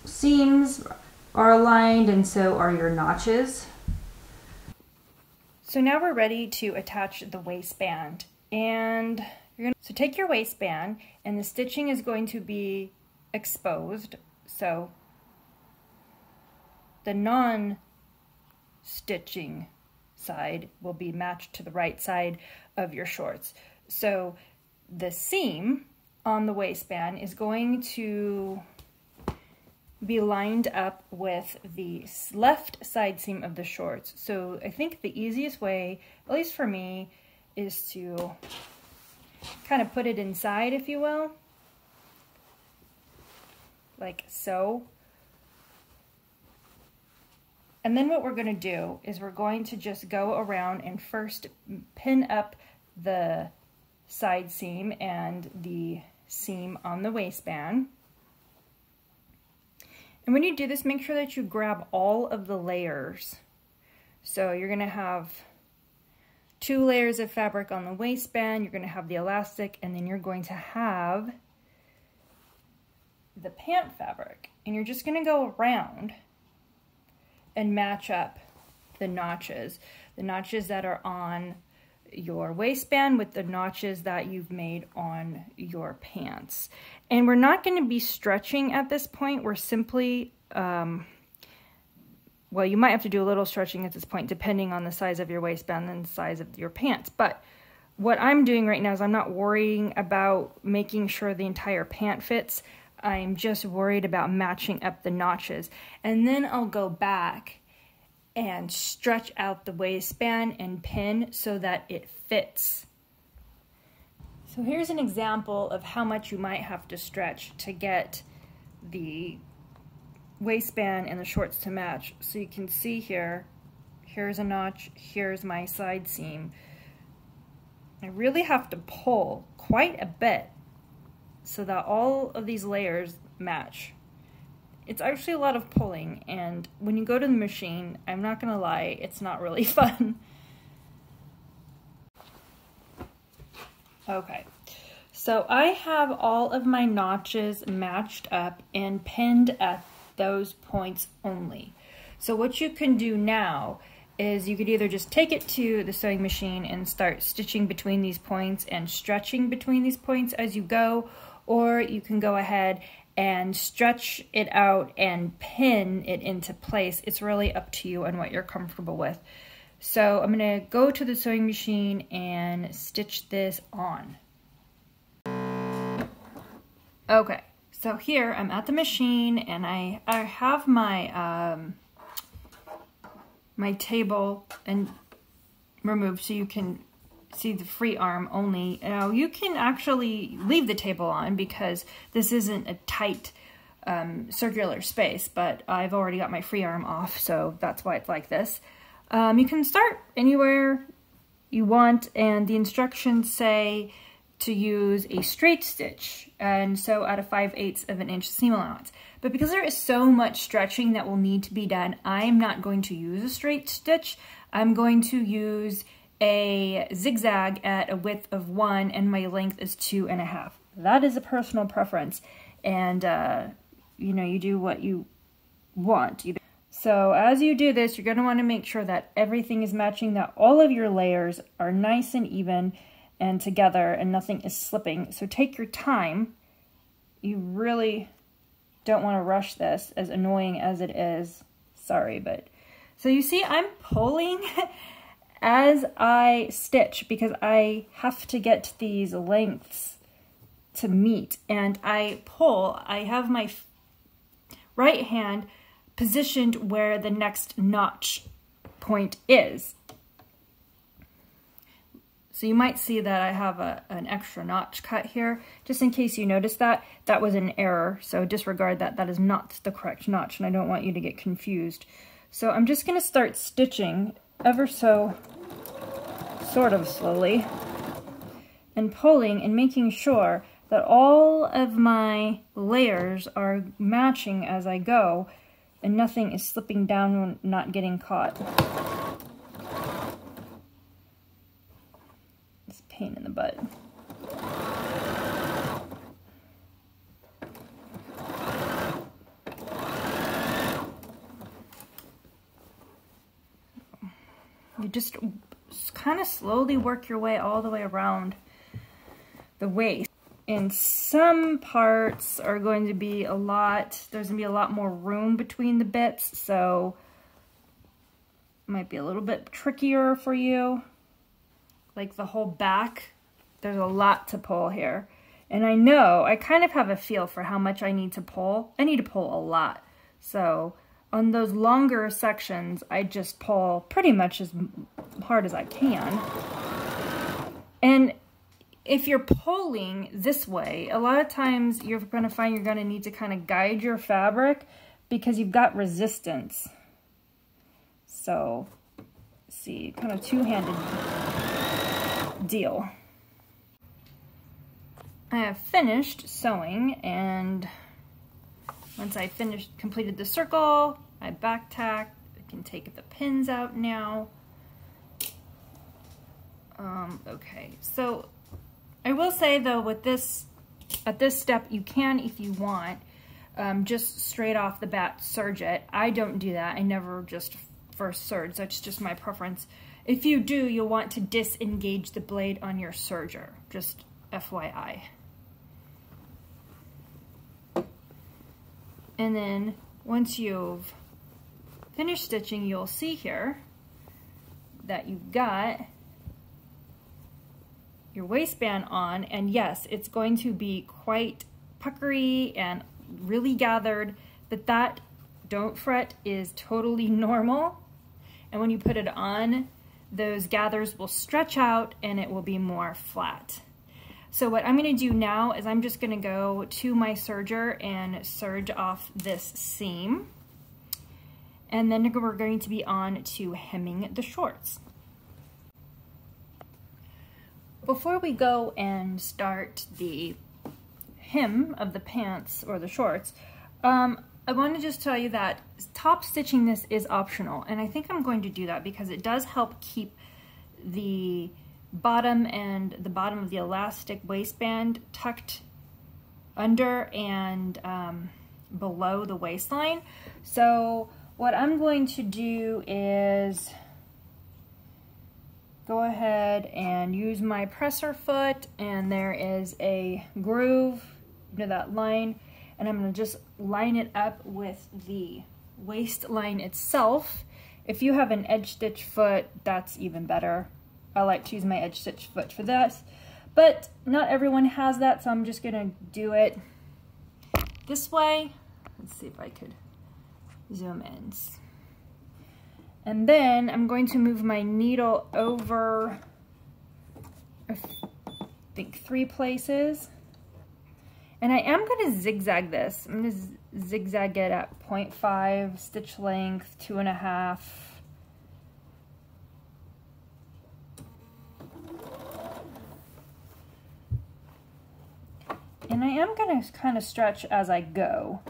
seams are aligned and so are your notches. So now we're ready to attach the waistband. And you're going to so take your waistband, and the stitching is going to be exposed. So the non-stitching side will be matched to the right side of your shorts. So the seam on the waistband is going to be lined up with the left side seam of the shorts. So I think the easiest way, at least for me, is to kind of put it inside, if you will, like so. And then what we're going to do is we're going to just go around and first pin up the side seam and the seam on the waistband. And when you do this, make sure that you grab all of the layers. So you're gonna have two layers of fabric on the waistband, you're gonna have the elastic, and then you're going to have the pant fabric. And you're just gonna go around and match up the notches. The notches that are on your waistband with the notches that you've made on your pants. And we're not going to be stretching at this point. We're simply, um, well, you might have to do a little stretching at this point depending on the size of your waistband and the size of your pants. But what I'm doing right now is I'm not worrying about making sure the entire pant fits. I'm just worried about matching up the notches. And then I'll go back and stretch out the waistband and pin so that it fits. So here's an example of how much you might have to stretch to get the waistband and the shorts to match. So you can see here, here's a notch, here's my side seam. I really have to pull quite a bit so that all of these layers match. It's actually a lot of pulling, and when you go to the machine, I'm not gonna lie, it's not really fun. Okay, so I have all of my notches matched up and pinned at those points only. So what you can do now is you could either just take it to the sewing machine and start stitching between these points and stretching between these points as you go, or you can go ahead and stretch it out and pin it into place. It's really up to you and what you're comfortable with. So I'm gonna go to the sewing machine and stitch this on. Okay, so here I'm at the machine and I, I have my, um, my table and removed so you can see the free arm only. Now you can actually leave the table on because this isn't a tight um, circular space, but I've already got my free arm off, so that's why it's like this. Um, you can start anywhere you want, and the instructions say to use a straight stitch and sew out of five eighths of an inch seam allowance. But because there is so much stretching that will need to be done, I'm not going to use a straight stitch. I'm going to use a zigzag at a width of one, and my length is two and a half. That is a personal preference, and uh, you know, you do what you want. So as you do this, you're going to want to make sure that everything is matching, that all of your layers are nice and even and together and nothing is slipping. So take your time. You really don't want to rush this, as annoying as it is. Sorry, but so you see I'm pulling as I stitch because I have to get these lengths to meet, and I pull, I have my right hand positioned where the next notch point is. So you might see that I have a, an extra notch cut here, just in case you notice that. That was an error, so disregard that. That is not the correct notch, and I don't want you to get confused. So I'm just gonna start stitching ever so sort of slowly and pulling and making sure that all of my layers are matching as I go and nothing is slipping down when not getting caught. It's a pain in the butt. You just kind of slowly work your way all the way around the waist. And some parts are going to be a lot, there's going to be a lot more room between the bits, so it might be a little bit trickier for you. Like the whole back, there's a lot to pull here. And I know, I kind of have a feel for how much I need to pull. I need to pull a lot. So on those longer sections, I just pull pretty much as hard as I can. And if you're pulling this way, a lot of times you're going to find you're going to need to kind of guide your fabric because you've got resistance. So, see, kind of two-handed deal. I have finished sewing, and Once I finished, completed the circle, I back tacked. I can take the pins out now. Um, okay, so I will say though, with this, at this step, you can, if you want, um, just straight off the bat serge it. I don't do that. I never just first serge. That's just my preference. If you do, you'll want to disengage the blade on your serger. Just F Y I. And then once you've finished stitching, you'll see here that you've got your waistband on, and yes, it's going to be quite puckery and really gathered, but that, don't fret, is totally normal. And when you put it on, those gathers will stretch out and it will be more flat. So what I'm going to do now is I'm just going to go to my serger and serge off this seam. And then we're going to be on to hemming the shorts. Before we go and start the hem of the pants or the shorts, um, I want to just tell you that top stitching this is optional. And I think I'm going to do that because it does help keep the bottom and the bottom of the elastic waistband tucked under and um, below the waistline. So what I'm going to do is go ahead and use my presser foot, and there is a groove, you know, that line, and I'm going to just line it up with the waistline itself. If you have an edge stitch foot, that's even better. I like to use my edge stitch foot for this, but not everyone has that, so I'm just gonna do it this way. Let's see if I could zoom in. And then I'm going to move my needle over, I think, three places. And I am gonna zigzag this. I'm gonna zigzag it at point five, stitch length, two and a half, and I am going to kind of stretch as I go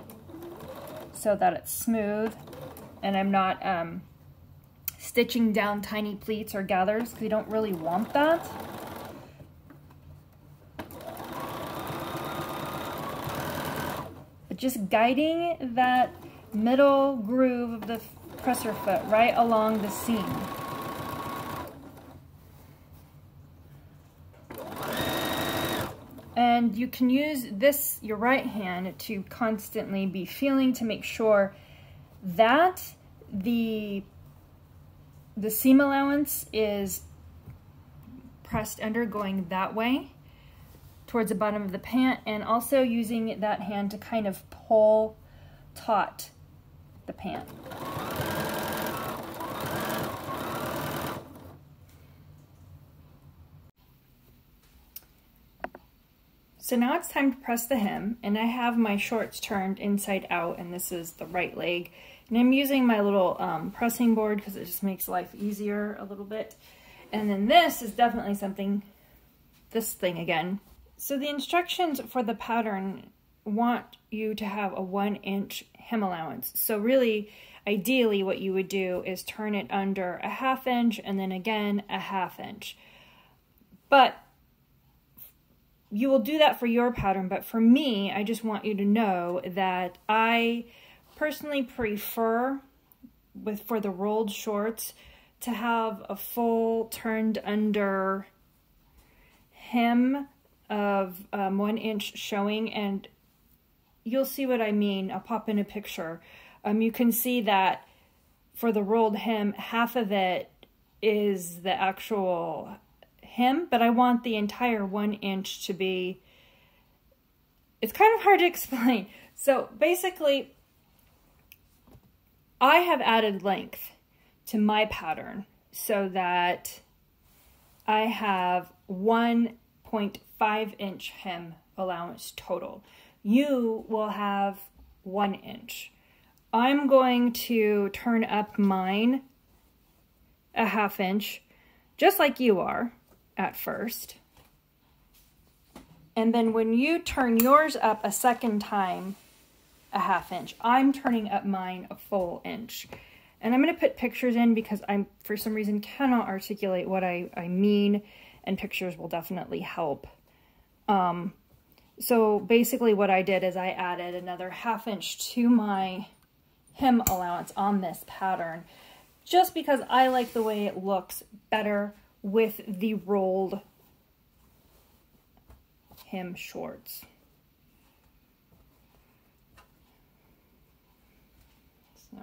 so that it's smooth and I'm not um, stitching down tiny pleats or gathers because we don't really want that. But just guiding that middle groove of the presser foot right along the seam. And you can use this, your right hand, to constantly be feeling to make sure that the, the seam allowance is pressed under, going that way towards the bottom of the pant, and also using that hand to kind of pull taut the pant. So now it's time to press the hem, and I have my shorts turned inside out, and this is the right leg. And I'm using my little um, pressing board because it just makes life easier a little bit. And then this is definitely something, this thing again. So the instructions for the pattern want you to have a one inch hem allowance. So really, ideally what you would do is turn it under a half inch and then again a half inch. But you will do that for your pattern, but for me, I just want you to know that I personally prefer, with for the rolled shorts, to have a full turned under hem of um, one inch showing, and you'll see what I mean. I'll pop in a picture. Um, you can see that for the rolled hem, half of it is the actual hem, but I want the entire one inch to be, it's kind of hard to explain. So basically, I have added length to my pattern so that I have one point five inch hem allowance total. You will have one inch. I'm going to turn up mine a half inch, just like you are at first, and then when you turn yours up a second time, a half inch. I'm turning up mine a full inch. And I'm going to put pictures in because I'm, for some reason, cannot articulate what I, I mean, and pictures will definitely help. Um, so basically what I did is I added another half inch to my hem allowance on this pattern, just because I like the way it looks better with the rolled hem shorts. So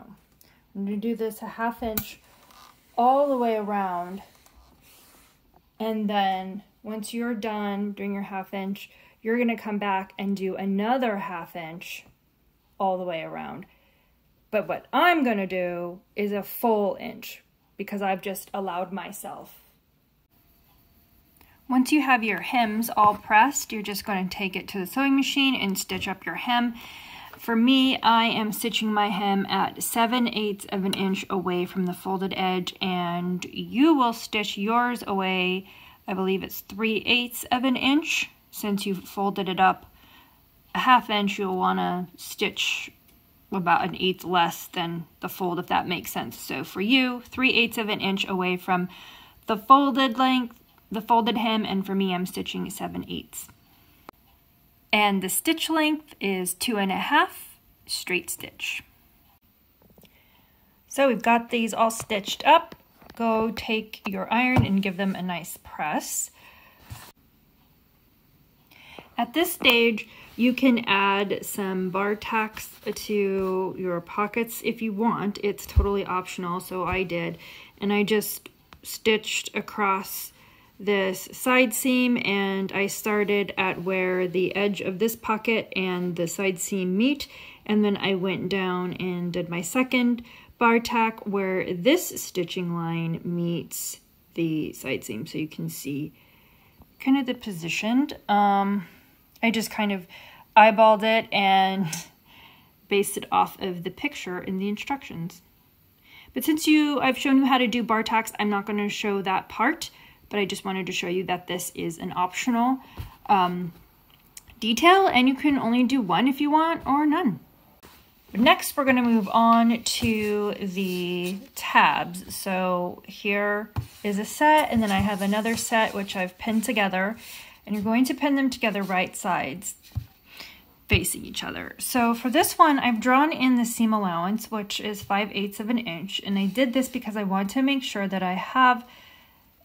I'm going to do this a half inch all the way around, and then once you're done doing your half inch, you're going to come back and do another half inch all the way around. But what I'm going to do is a full inch, because I've just allowed myself. Once you have your hems all pressed, you're just going to take it to the sewing machine and stitch up your hem. For me, I am stitching my hem at seven eighths of an inch away from the folded edge, and you will stitch yours away, I believe it's three eighths of an inch. Since you've folded it up a half inch, you'll want to stitch about an eighth less than the fold, if that makes sense. So for you, three eighths of an inch away from the folded length, the folded hem, and for me, I'm stitching seven eighths. And the stitch length is two and a half straight stitch. So we've got these all stitched up. Go take your iron and give them a nice press. At this stage, you can add some bar tacks to your pockets if you want. It's totally optional, so I did. And I just stitched across this side seam, and I started at where the edge of this pocket and the side seam meet, and then I went down and did my second bar tack where this stitching line meets the side seam, so you can see kind of the positioned. Um, I just kind of eyeballed it and based it off of the picture in the instructions. But since you, I've shown you how to do bar tacks, I'm not going to show that part. But I just wanted to show you that this is an optional um, detail, and you can only do one if you want, or none. Next, we're going to move on to the tabs. So here is a set, and then I have another set which I've pinned together, and you're going to pin them together right sides facing each other. So for this one, I've drawn in the seam allowance, which is five eighths of an inch, and I did this because I want to make sure that I have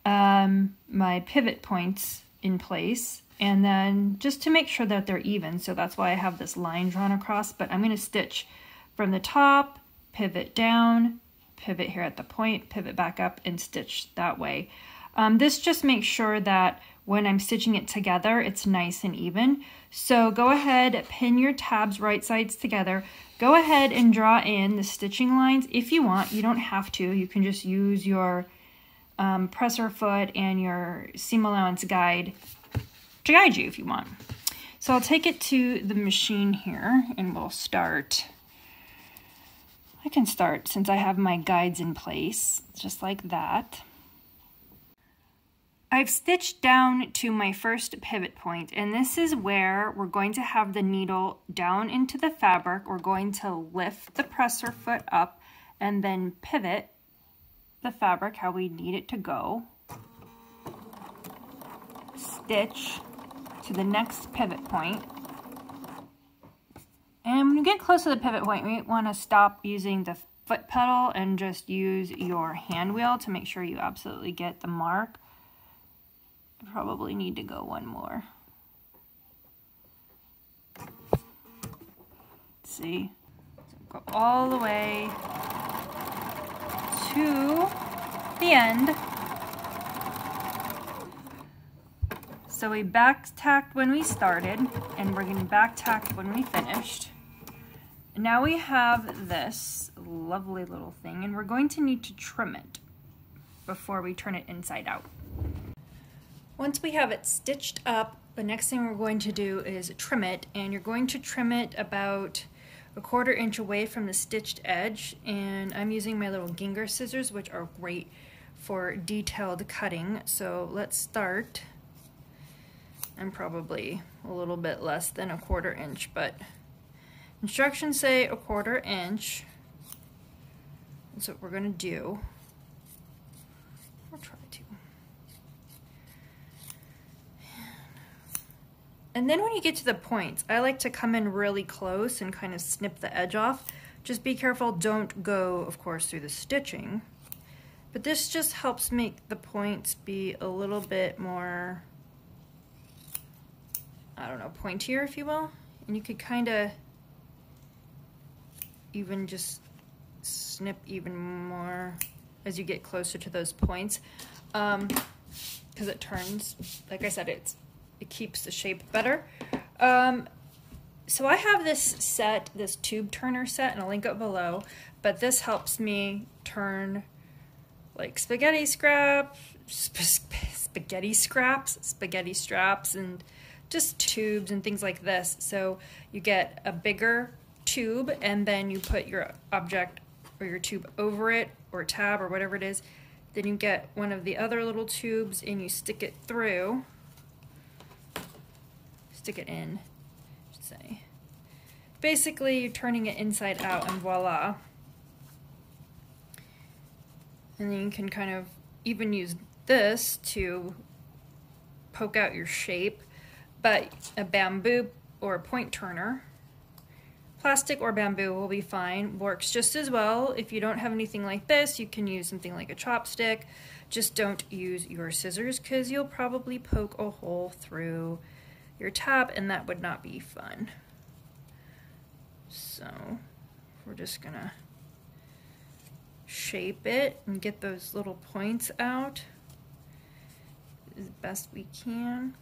um my pivot points in place, and then just to make sure that they're even. So that's why I have this line drawn across, but I'm going to stitch from the top, pivot down, pivot here at the point, pivot back up, and stitch that way. Um, this just makes sure that when I'm stitching it together, it's nice and even. So go ahead, pin your tabs right sides together. Go ahead and draw in the stitching lines if you want. You don't have to. You can just use your Um, presser foot and your seam allowance guide to guide you if you want. So I'll take it to the machine here, and we'll start. I can start since I have my guides in place, just like that. I've stitched down to my first pivot point, and this is where we're going to have the needle down into the fabric. We're going to lift the presser foot up and then pivot the fabric how we need it to go, stitch to the next pivot point, and when you get close to the pivot point, you want to stop using the foot pedal and just use your hand wheel to make sure you absolutely get the mark. I probably need to go one more. Let's see, so go all the way to the end. So we back tacked when we started, and we're going to back tack when we finished. Now we have this lovely little thing, and we're going to need to trim it before we turn it inside out. Once we have it stitched up, the next thing we're going to do is trim it, and you're going to trim it about a quarter inch away from the stitched edge, and I'm using my little Ginger scissors, which are great for detailed cutting. So let's start. I'm probably a little bit less than a quarter inch, but Instructions say a quarter inch. That's what we're gonna do. Or try to. And then when you get to the points, I like to come in really close and kind of snip the edge off. Just be careful, don't go, of course, through the stitching. But this just helps make the points be a little bit more, I don't know, pointier, if you will. And you could kind of even just snip even more as you get closer to those points. Um, because it turns, like I said, it's, it keeps the shape better. Um, so I have this set, this tube turner set, and I'll link it below, but this helps me turn like spaghetti scraps, sp spaghetti scraps, spaghetti straps, and just tubes and things like this. So you get a bigger tube and then you put your object or your tube over it, or tab, or whatever it is. Then you get one of the other little tubes and you stick it through, stick it in, I should say. Basically, you're turning it inside out and voila. And then you can kind of even use this to poke out your shape, but a bamboo or a point turner, plastic or bamboo will be fine, works just as well. If you don't have anything like this, you can use something like a chopstick. Just don't use your scissors because you'll probably poke a hole through your tab and that would not be fun. So we're just gonna shape it and get those little points out as best we can.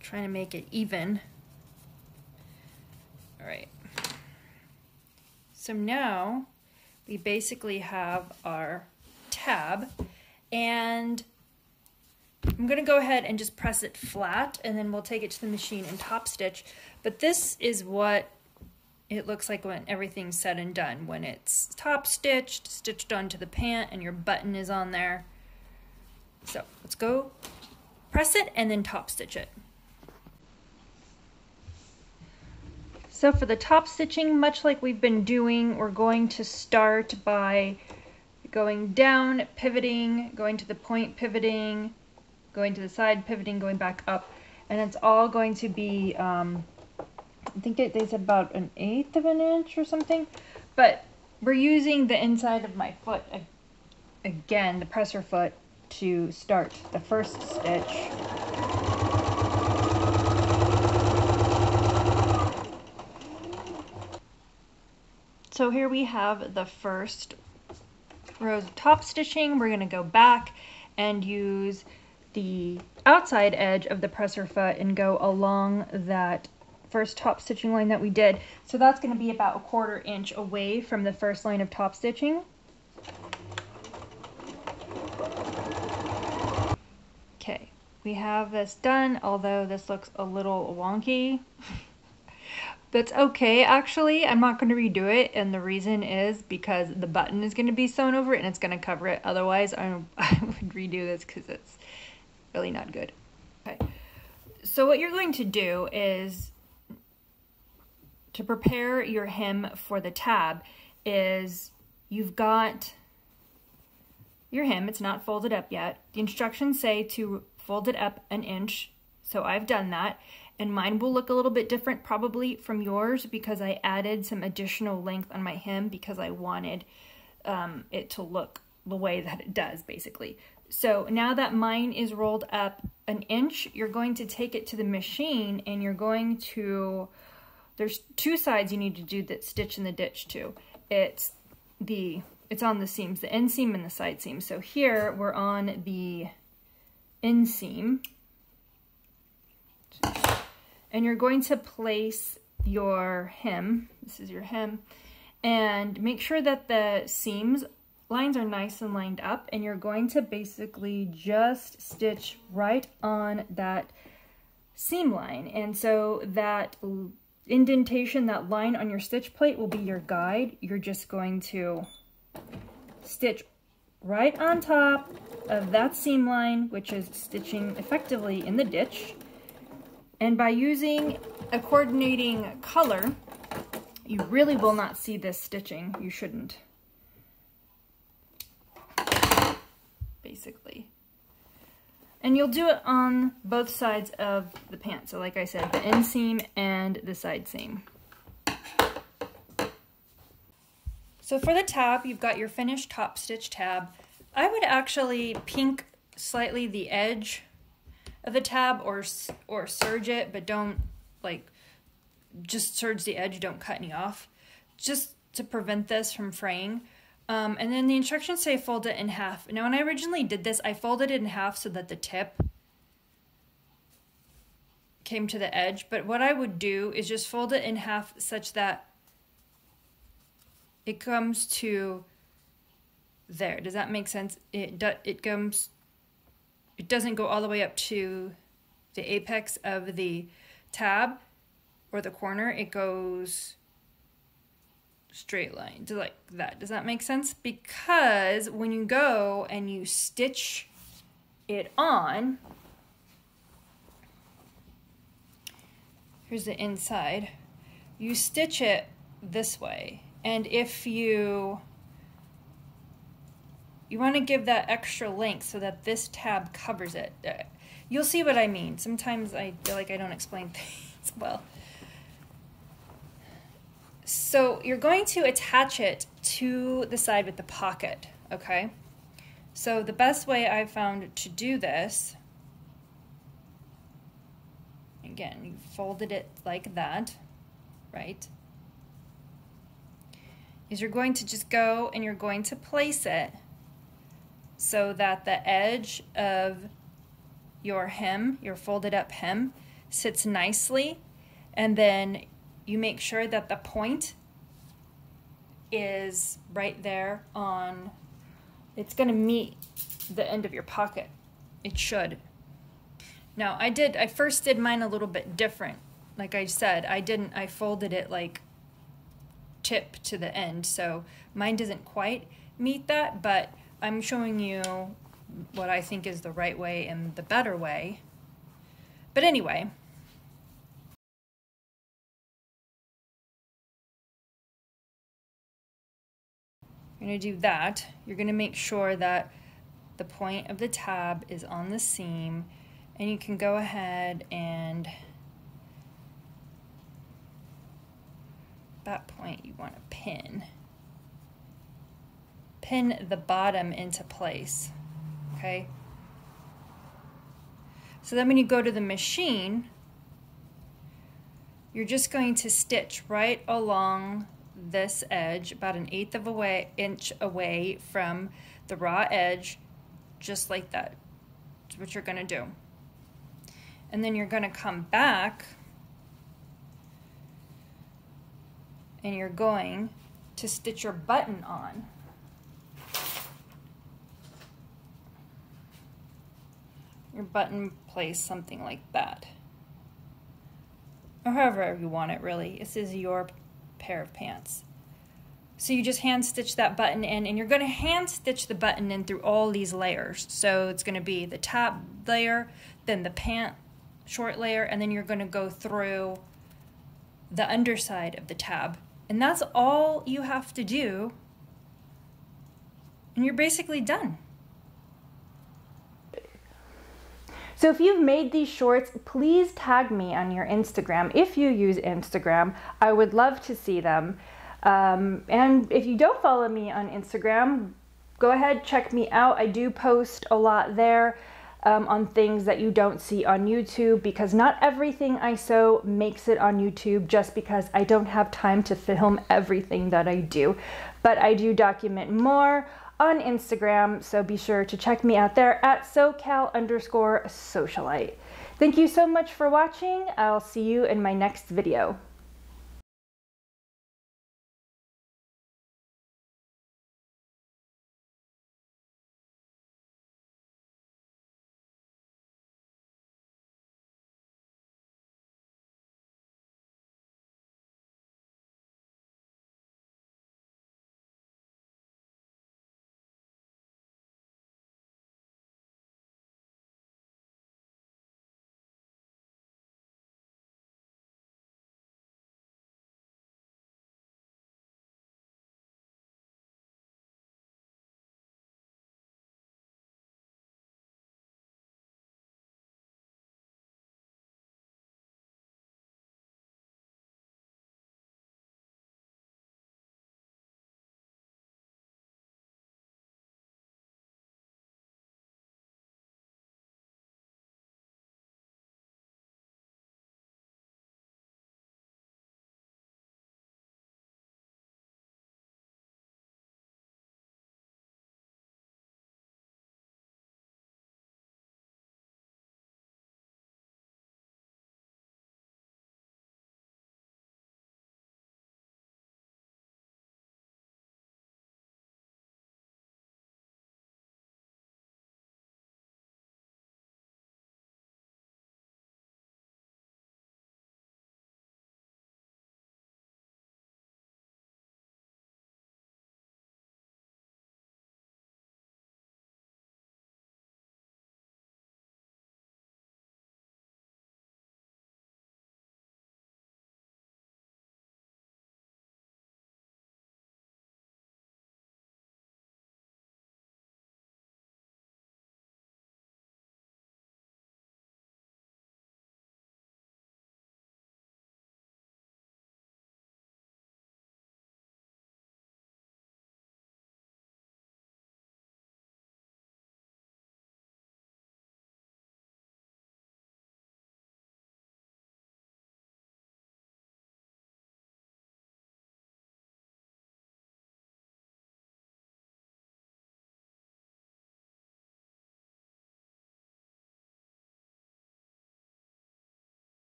Trying to make it even. All right. So now we basically have our tab, and I'm gonna go ahead and just press it flat and then we'll take it to the machine and top stitch. But this is what it looks like when everything's said and done. When it's top stitched, stitched onto the pant, and your button is on there. So let's go press it and then top stitch it. So for the top stitching, much like we've been doing, we're going to start by going down, pivoting, going to the point, pivoting, going to the side, pivoting, going back up, and it's all going to be, um, I think it, they said about an eighth of an inch or something, but we're using the inside of my foot, again, the presser foot, to start the first stitch. So here we have the first rows of top stitching. We're going to go back and use the outside edge of the presser foot and go along that first top stitching line that we did. So that's going to be about a quarter inch away from the first line of top stitching. Okay, we have this done, although this looks a little wonky. That's okay, actually. I'm not going to redo it, and the reason is because the button is going to be sewn over it and it's going to cover it. Otherwise, I, I would redo this because it's really not good. Okay, so what you're going to do is to prepare your hem for the tab is you've got your hem, it's not folded up yet. The instructions say to fold it up an inch, so I've done that, and mine will look a little bit different probably from yours because I added some additional length on my hem because I wanted um, it to look the way that it does, basically. So now that mine is rolled up an inch, you're going to take it to the machine and you're going to, there's two sides you need to do that stitch in the ditch to. It's the, it's on the seams, the inseam and the side seam. So here we're on the inseam. And you're going to place your hem, this is your hem, and make sure that the seams lines are nice and lined up, and you're going to basically just stitch right on that seam line. And so that indentation, that line on your stitch plate will be your guide. You're just going to stitch right on top of that seam line, which is stitching effectively in the ditch. And by using a coordinating color, you really will not see this stitching. You shouldn't, basically. And you'll do it on both sides of the pant. So like I said, the inseam and the side seam. So for the top, you've got your finished top stitch tab. I would actually pink slightly the edge of the tab or or serge it, but don't like just serge the edge, don't cut any off, just to prevent this from fraying. Um, and then the instructions say fold it in half. Now when I originally did this, I folded it in half so that the tip came to the edge, but what I would do is just fold it in half such that it comes to there. Does that make sense? It do, it comes, it doesn't go all the way up to the apex of the tab or the corner. It goes straight line, like that. Does that make sense? Because when you go and you stitch it on, here's the inside, you stitch it this way. And if you, you want to give that extra length so that this tab covers it. You'll see what I mean. Sometimes I feel like I don't explain things well. So you're going to attach it to the side with the pocket, okay? So the best way I've found to do this, again, you folded it like that, right? Is you're going to just go and you're going to place it so that the edge of your hem, your folded up hem, sits nicely, and then you make sure that the point is right there on, it's gonna meet the end of your pocket. It should. Now I did, I first did mine a little bit different. Like I said, I didn't, I folded it like tip to the end. So mine doesn't quite meet that, but I'm showing you what I think is the right way and the better way. But anyway, you're going to do that. You're going to make sure that the point of the tab is on the seam, and you can go ahead and at that point you want to pin. Pin the bottom into place, okay? So then when you go to the machine, you're just going to stitch right along this edge, about an eighth of a way, inch away from the raw edge, just like that. That's what you're gonna do. And then you're gonna come back and you're going to stitch your button on. Your button plays something like that. Or however you want it, really. This is your pair of pants. So you just hand stitch that button in, and you're going to hand stitch the button in through all these layers. So it's going to be the top layer, then the pant short layer, and then you're going to go through the underside of the tab. And that's all you have to do, and you're basically done. So if you've made these shorts, please tag me on your Instagram. If you use Instagram, I would love to see them. Um, and if you don't follow me on Instagram, go ahead, check me out. I do post a lot there um, on things that you don't see on YouTube, because not everything I sew makes it on YouTube, just because I don't have time to film everything that I do. But I do document more on Instagram, so be sure to check me out there at SewCal underscore Sewcialite. Thank you so much for watching. I'll see you in my next video.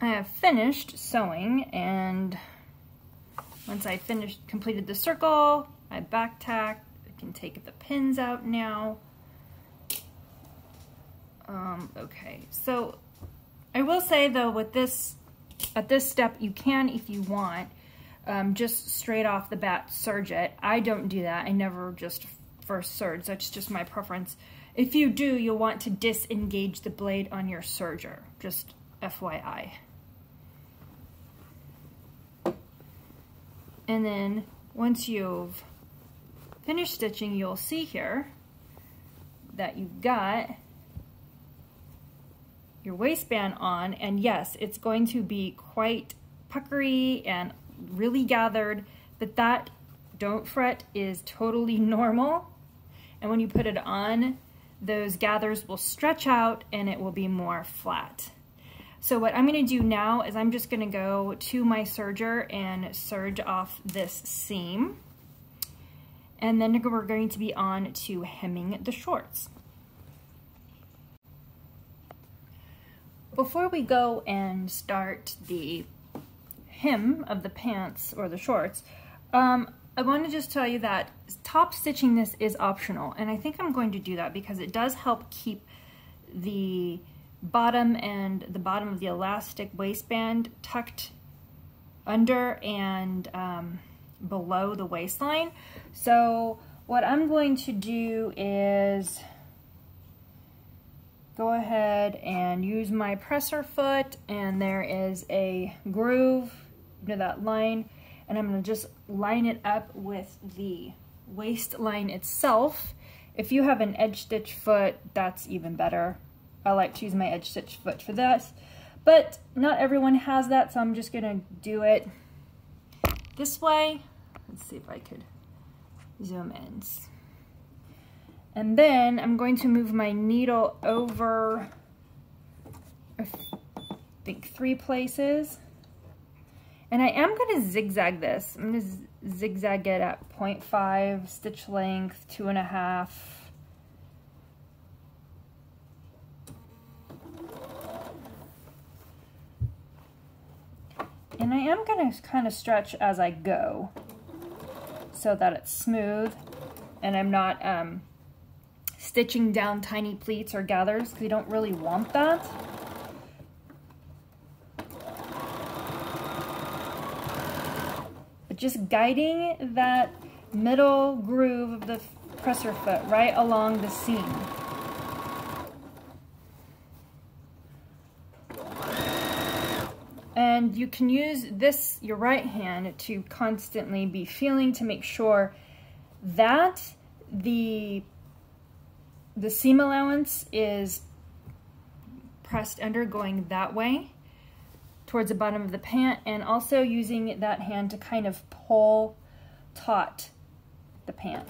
I have finished sewing, and once I finished, completed the circle, I back tacked. I can take the pins out now. Um, okay, so I will say though, with this, at this step, you can, if you want, um, just straight off the bat serge it. I don't do that. I never just first serge. That's just my preference. If you do, you'll want to disengage the blade on your serger. Just F Y I. And then once you've finished stitching, you'll see here that you've got your waistband on, and yes, it's going to be quite puckery and really gathered, but that, don't fret, is totally normal. And when you put it on, those gathers will stretch out and it will be more flat. So what I'm going to do now is I'm just going to go to my serger and serge off this seam. And then we're going to be on to hemming the shorts. Before we go and start the hem of the pants or the shorts, um, I want to just tell you that top stitching this is optional. And I think I'm going to do that because it does help keep the bottom and the bottom of the elastic waistband tucked under and um, below the waistline. So what I'm going to do is go ahead and use my presser foot, and there is a groove near that line, and I'm going to just line it up with the waistline itself. If you have an edge stitch foot, that's even better. I like to use my edge stitch foot for this, but not everyone has that, so I'm just gonna do it this way. Let's see if I could zoom in. And then I'm going to move my needle over, I think, three places. And I am gonna zigzag this. I'm gonna zigzag it at zero point five, stitch length, two and a half, and I am going to kind of stretch as I go so that it's smooth and I'm not um, stitching down tiny pleats or gathers because you don't really want that. But just guiding that middle groove of the presser foot right along the seam. And you can use this, your right hand, to constantly be feeling to make sure that the, the seam allowance is pressed under, going that way towards the bottom of the pant, and also using that hand to kind of pull taut the pant.